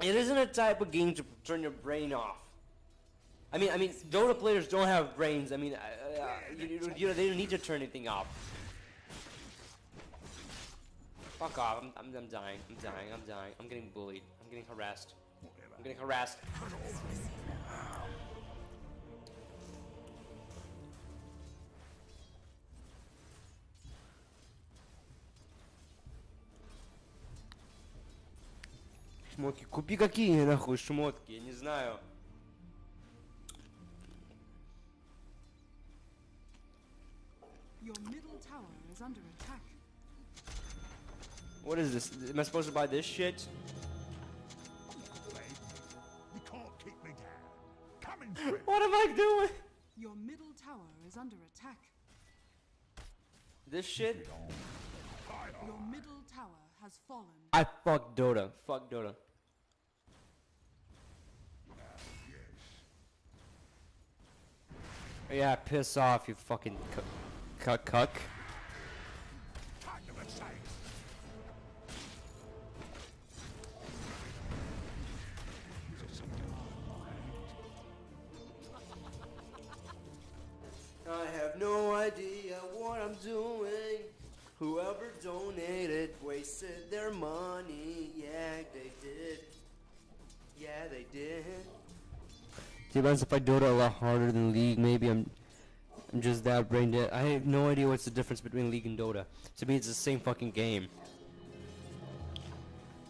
It isn't a type of game to turn your brain off. I mean, I mean, Dota players don't have brains. I mean, uh, uh, you, you know, they don't need to turn anything off. Fuck off! I'm, I'm, I'm dying. I'm dying. I'm dying. I'm getting bullied. I'm getting harassed. I'm getting harassed. Шмотки. Купи какие нахуй шмотки? Я не знаю. Your middle tower is under attack. What is this? Am I supposed to buy this shit? You can't keep me down. Come in. What am I doing? Your middle tower is under attack. This shit? Your middle tower has fallen. I fuck Dota. Fuck Dota. Yeah, piss off, you fucking c Cuck, cuck. I have no idea what I'm doing. Whoever donated wasted their money. Yeah, they did. Yeah, they did. Do you mind if I do it a lot harder than League? Maybe I'm. I'm just that brain dead. I have no idea what's the difference between League and Dota. To me, it's the same fucking game.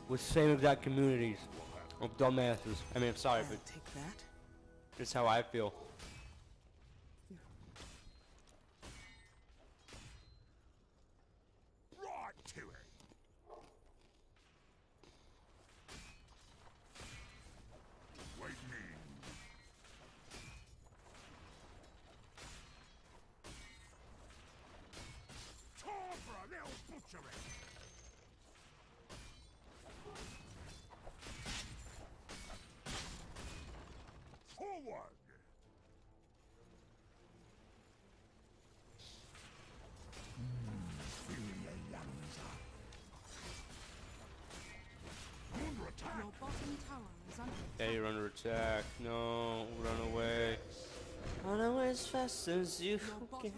With same exact communities of dumbasses. I mean, I'm sorry, but take that. That's how I feel. Right to it. Wait me. Butchering. Forward. Mm. Under attack. Your bottom tower is under attack. Hey, you're under attack. No, run away. Run away as fast as you can.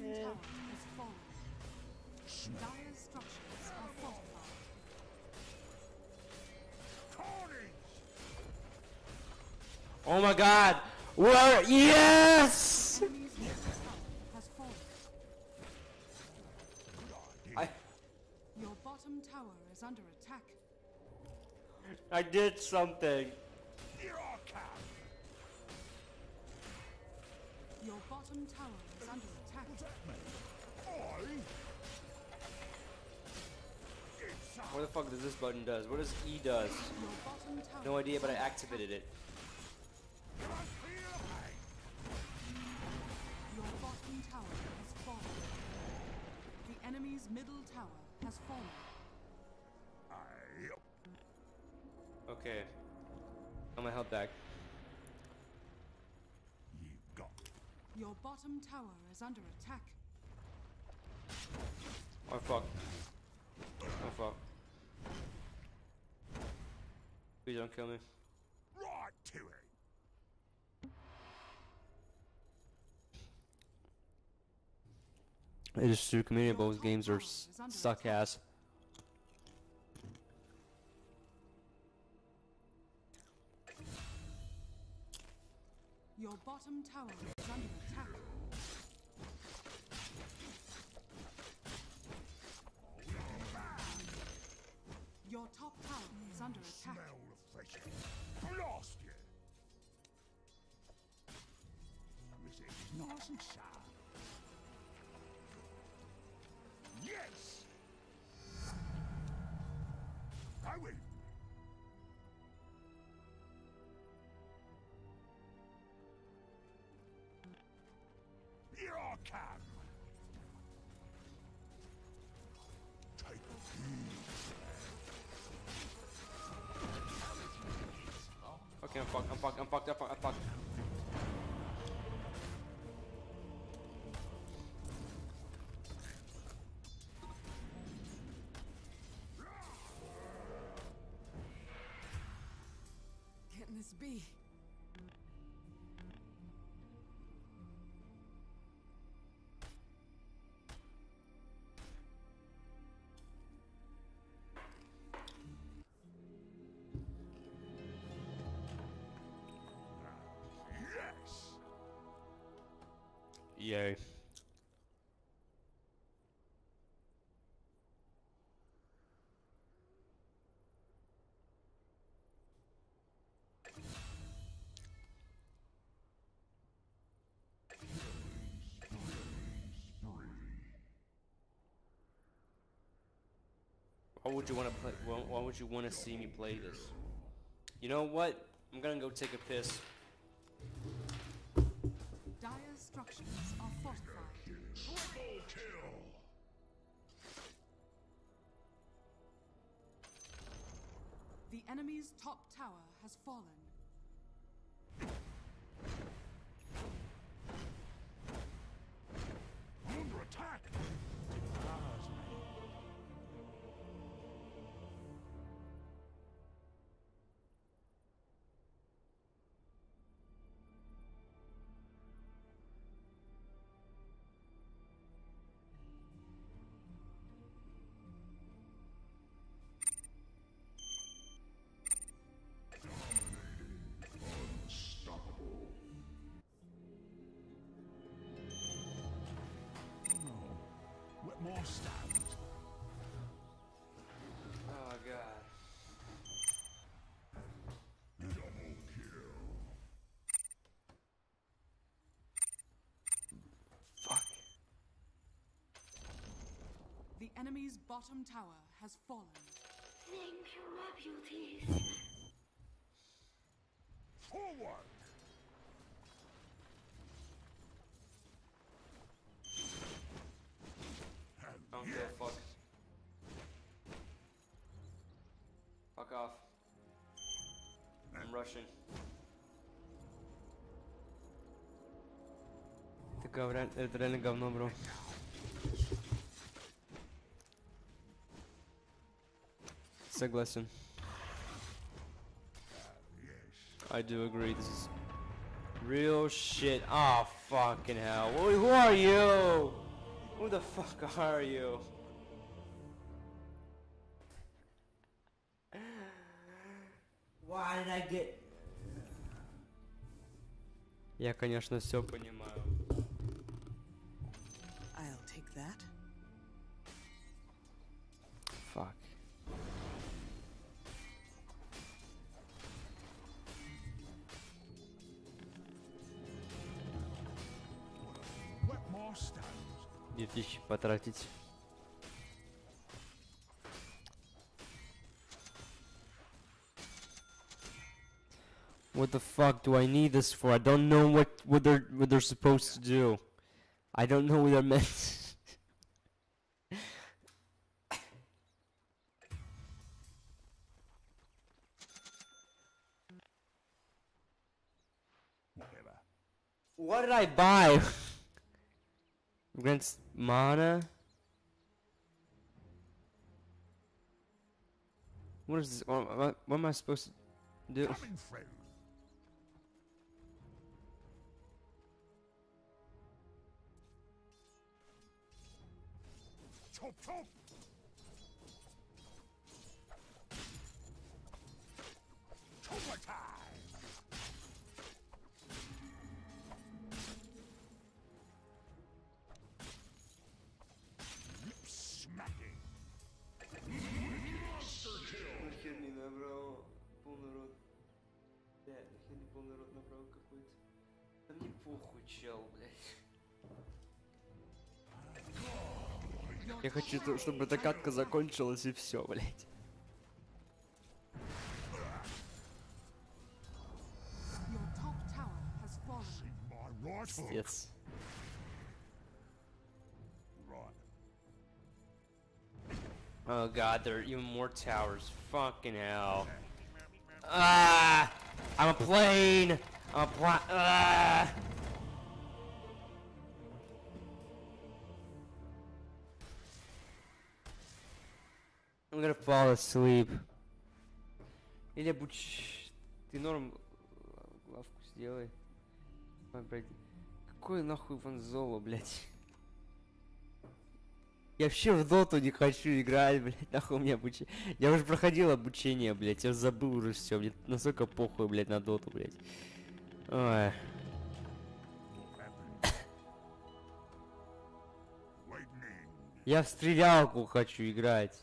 Dire structures are fortified. Oh my god! We're yes! I... Your bottom tower is under attack. I did something. Your bottom tower is under attack. Inside. What the fuck does this button does? What does E does? No idea, but I activated it. Your bottom tower has fallen. The enemy's middle tower has fallen. Okay. I'm gonna help back. You got. Your bottom tower is under attack. Oh fuck. Oh fuck. Please don't kill me. Right to it. It is too convenient. Both games are suck ass. Your bottom tower is under attack. Your top tower is under attack. Smell of pleasure. Blast you. Music is nice and sharp. Yes. I will. Here I come. Take a few. Okay, I'm fucked, I'm fucked, I'm fucked, I'm fucked, I'm fucked. Can this be? Yay. Why would you want to play? Why would you want to see me play this? You know what? I'm gonna go take a piss. Dire structures are fortified. Triple kill! The enemy's top tower has fallen. Under attack! Devours more stand. Oh god. Double kill. Fuck. The enemy's bottom tower has fallen. Thank you, my beauties. Forward. I don't give a fuck. Fuck off. I'm rushing. The government, the government, bro. Согласен. I do agree. This is real shit. Ah, oh, fucking hell. Who are you? Who the fuck are you? Why did I get? Я, конечно, все понимаю. I'll take that. Fuck. What more stands? две тысячи потратить. What the fuck do I need this for? I don't know what what they're what they're supposed to do. I don't know what they're meant. What did I buy? Against mana? What is this? What, what am I supposed to do? Coming, friend. Chomp, chomp. Chomp time. Lip smacking. Я хочу, чтобы эта катка закончилась и все, блять. Yes. Oh god, there are even more towers. Fucking hell. Ah! I'm a plane! I'm a plane! Ah! I'm gonna fall asleep. Или будь... Ты норм... Лавку сделай. Какой нахуй ванзола, блядь? Я вообще в доту не хочу играть, блядь, нахуй меня обучи. Я уже проходил обучение, блядь, я забыл уже все, мне настолько похуй, блядь, на доту, блядь. Ой. Я в стрелялку хочу играть.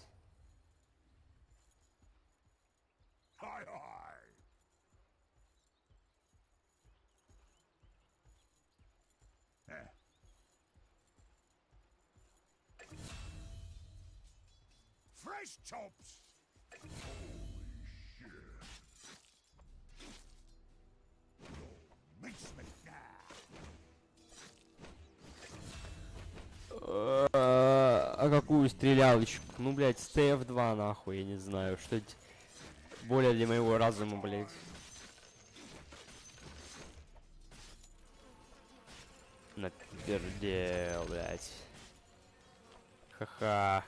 Fresh chops. Holy shit. Makes me die. А какую стрелялочку? Ну, блядь, эф два нахуй, я не знаю, что это более для моего разума, блядь. Напердел, блядь. Ха-ха.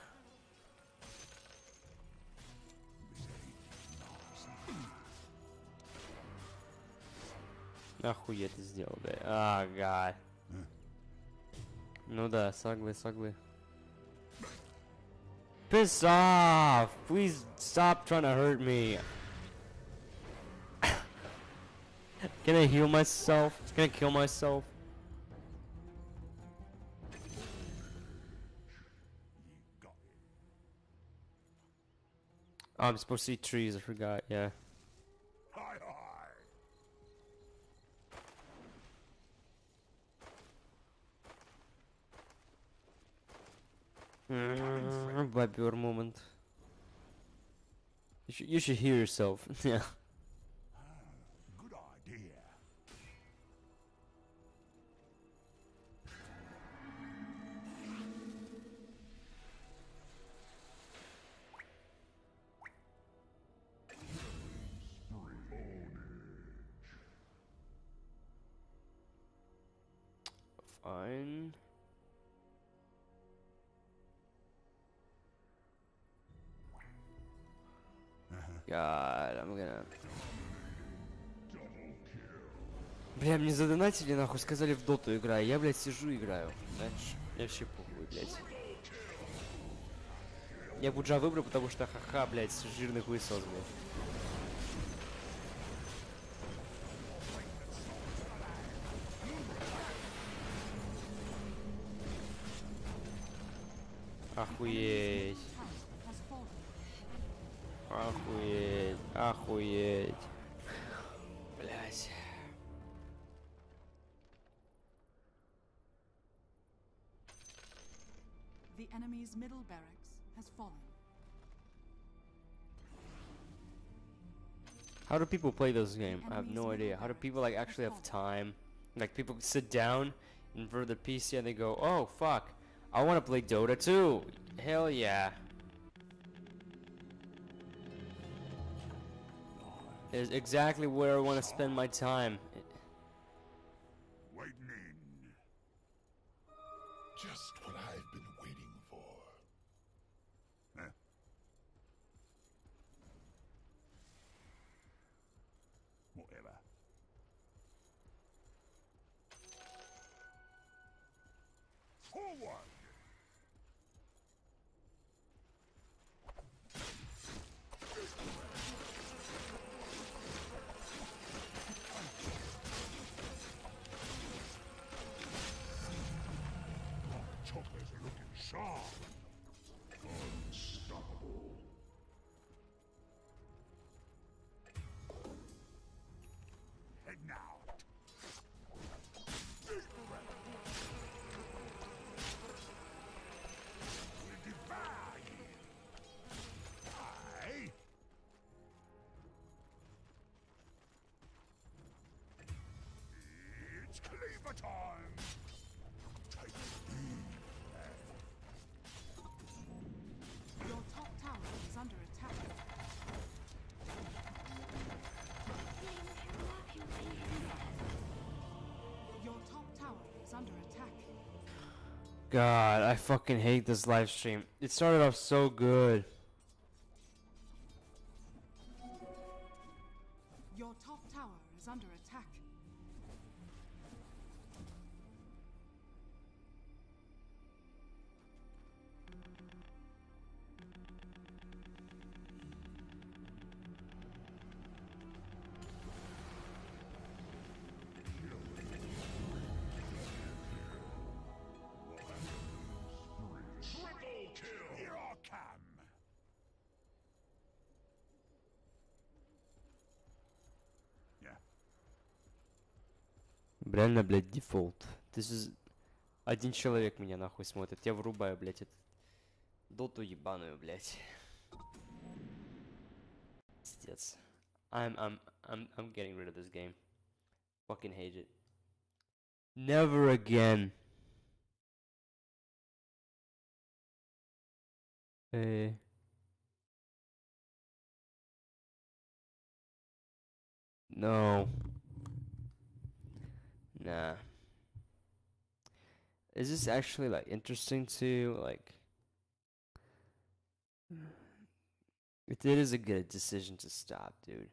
Нахуй это сделал, да? Ага. Ну да, соглы, соглы. Piss off! Please stop trying to hurt me. Can I heal myself? Can I kill myself? Oh, I'm supposed to eat trees. I forgot. Yeah. Bobber moment. You should, you should hear yourself. Yeah. Good idea. Fine. God, I'm gonna... Бля, мне задонатили нахуй, сказали в доту играй. Я, блядь, сижу играю. Дальше. Я вообще похуй, блядь. Я Буджа выбрал, потому что ха-ха, блядь, жирных высос был. Охуеть. Охуеть, охуеть. Блядь. The enemy's middle barracks has fallen. How do people play this game? I have no idea. How do people like actually have time? Like people sit down in front of the P C and they go, oh fuck, I want to play Dota too. Hell yeah. Is exactly where I want to spend my time. Lightning. Just what I've been waiting for. Eh. Whatever. Forward. Unstoppable. Head now. We devour you. Aye. It's cleaver time. Under attack. Your top tower is under attack. God, I fucking hate this live stream. It started off so good. Your top tower is under attack. Реально, блядь, дефолт. Is... Один человек меня нахуй смотрит. Я врубаю, блядь, эту доту ебаную, блядь. Пиздец. I'm, I'm, I'm, I'm getting rid of this game. Fucking hate it. Never again. Hey. No. Nah. Is this actually like interesting to like? It is a good decision to stop, dude.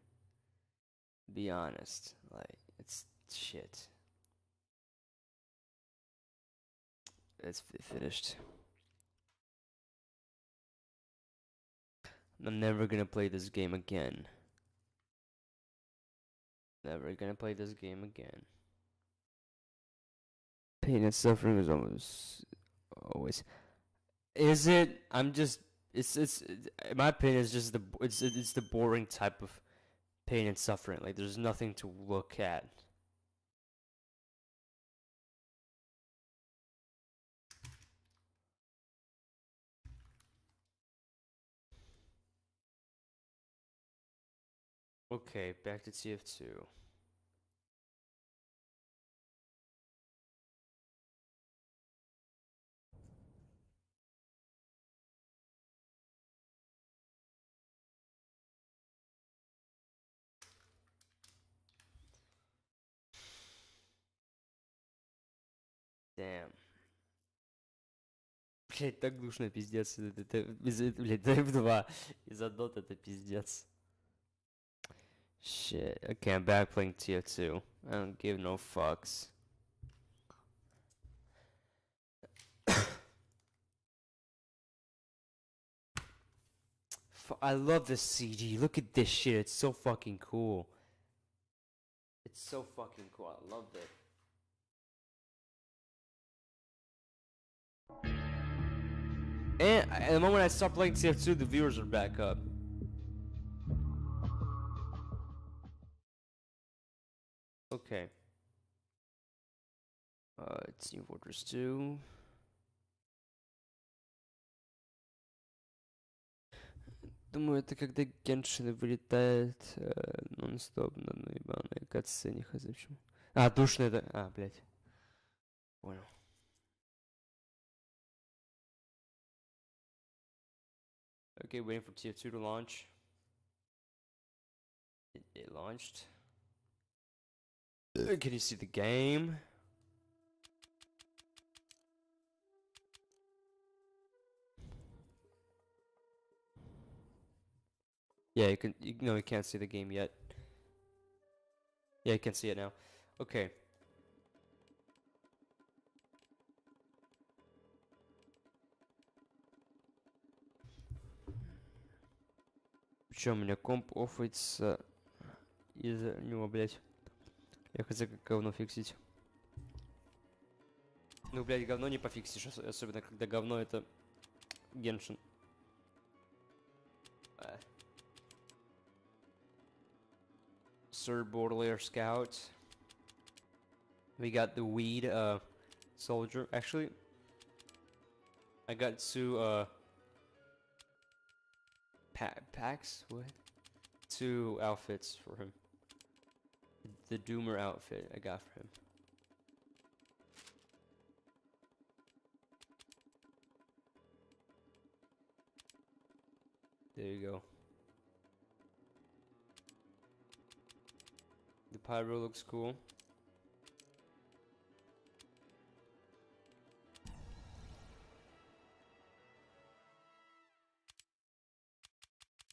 Be honest, like it's shit. It's finished. I'm never gonna play this game again. Never gonna play this game again. Pain and suffering is almost always. Is it? I'm just. It's. It's. In my opinion, it's just the. It's. It's the boring type of pain and suffering. Like there's nothing to look at. Okay, back to T F two. Damn. Блять, так душно, пиздец. Блять, Д Ф два. Из-за дот это пиздец. Shit. Okay, I'm back playing T F two. I don't give no fucks. I love this C G. Look at this shit. It's so fucking cool. It's so fucking cool. I loved it. And at the moment I stop playing T F two, the viewers are back up. Okay. Uh, Team Fortress two. Думаю, это когда Геншин вылетает э, нон-стоп на одной ебаной катсцене, хз почему. А, душно это... А, блядь. Понял. Okay, waiting for T F two to launch. It, it launched. Uh, can you see the game? Yeah, you can. You, no, you can't see the game yet. Yeah, you can see it now. Okay. Че, у меня комп офается из-за него, блять. Я хотел как говно фиксить. Ну, блять, говно не пофиксишь, особенно когда говно это Геншин. Third border layer scout. We got the weed uh, soldier. Actually, I got to uh, pa packs. What? Two outfits for him. The Doomer outfit I got for him. There you go. The pyro looks cool.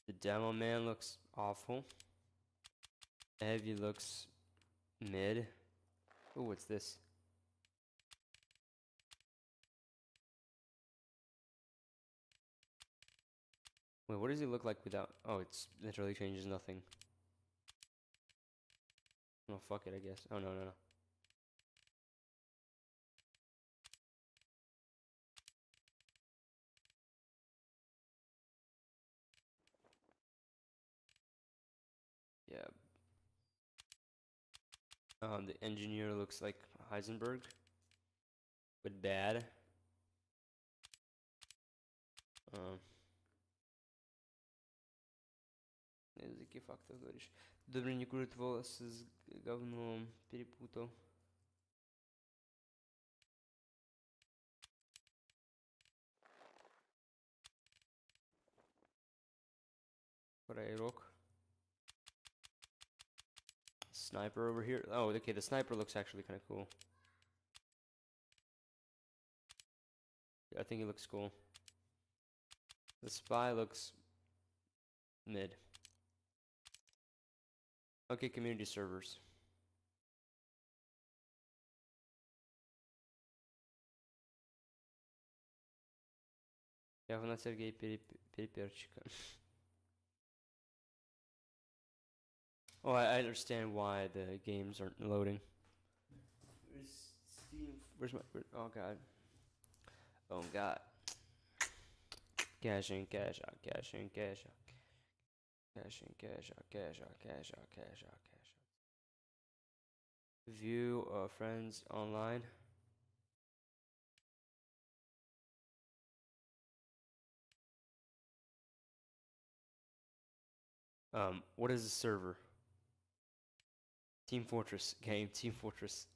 The demo man looks awful. The heavy looks mid. Ooh, what's this? Wait, what does he look like without? Oh, it's literally changes nothing. Oh, fuck it, I guess. Oh, no, no, no. Yeah. Um, the engineer looks like Heisenberg, but bad. Um. Языки фактов говоришь. Добрый не курит волосы с говном, перепутал. Пророк. Sniper over here. Oh, okay, the sniper looks actually kind of cool. I think he looks cool. The spy looks mid. Okay, community servers. Явно Сергей переперчика. Oh, I understand why the games aren't loading. Where's Steam? Where's my? Where, oh God. Oh God. Cash in, cash out, cash in, cash out. Cash in, cash out, cash out, cash out, cash out, cash out. View uh, friends online. Um, what is the server? Team Fortress game, Team Fortress.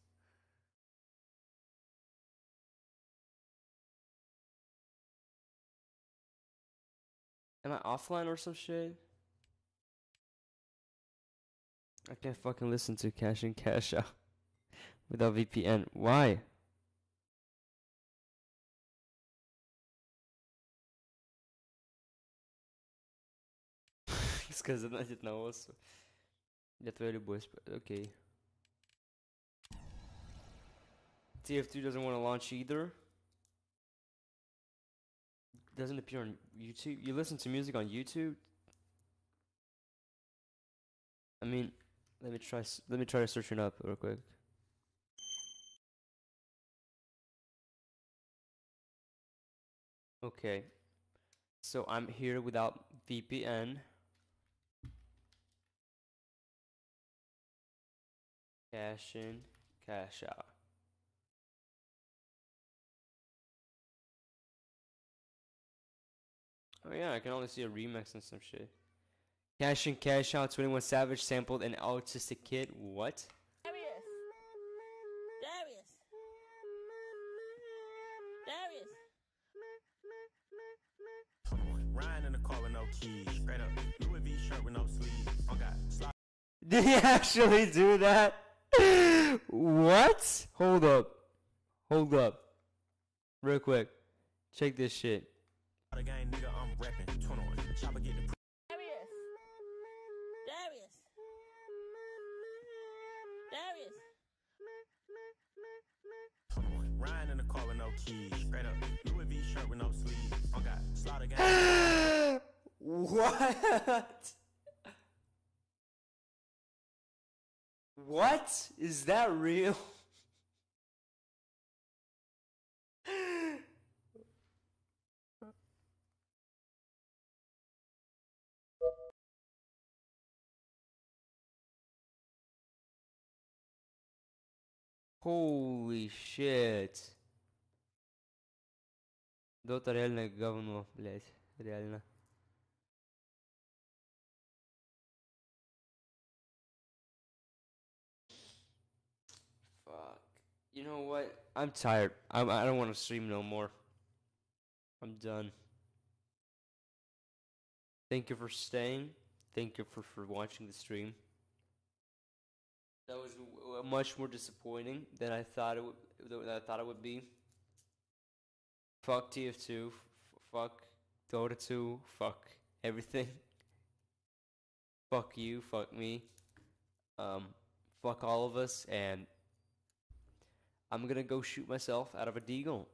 Am I offline or some shit? I can't fucking listen to Cash in Cash Out without V P N. Why? Сказать на вас. Для твоей любой. Okay. T F two doesn't want to launch either. Doesn't appear on YouTube. You listen to music on YouTube? I mean. Let me try. Let me try to search it up real quick. Okay, so I'm here without V P N. Cash in, cash out. Oh yeah, I can only see a remix and some shit. Cash in, cash out. twenty-one Savage sampled an autistic kid. What? Darius. Darius. Darius. Ryan in the car with no keys. Straight up. Louis V shirt with no sleeves. Oh God. Did he actually do that? What? Hold up. Hold up. Real quick. Check this shit. Ryan in the car with no keys. Straight up. Louis V shirt with no sleeves. Oh God. Slaughter gang. What? What? Is that real? Holy shit. Dota реально говно, блядь, реально. Fuck. You know what? I'm tired. I'm, I don't want to stream no more. I'm done. Thank you for staying. Thank you for, for watching the stream. That was much more disappointing than I thought it would. That I thought it would be. Fuck T F two. F fuck Dota two. Fuck everything. Fuck you. Fuck me. Um. Fuck all of us. And I'm gonna go shoot myself out of a Deagle,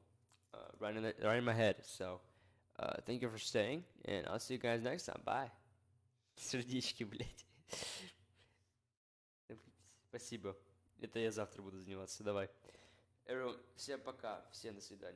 uh, right in the, right in my head. So, uh, thank you for staying, and I'll see you guys next time. Bye. Спасибо. Это я завтра буду заниматься. Давай. Всем пока. Всем до свидания.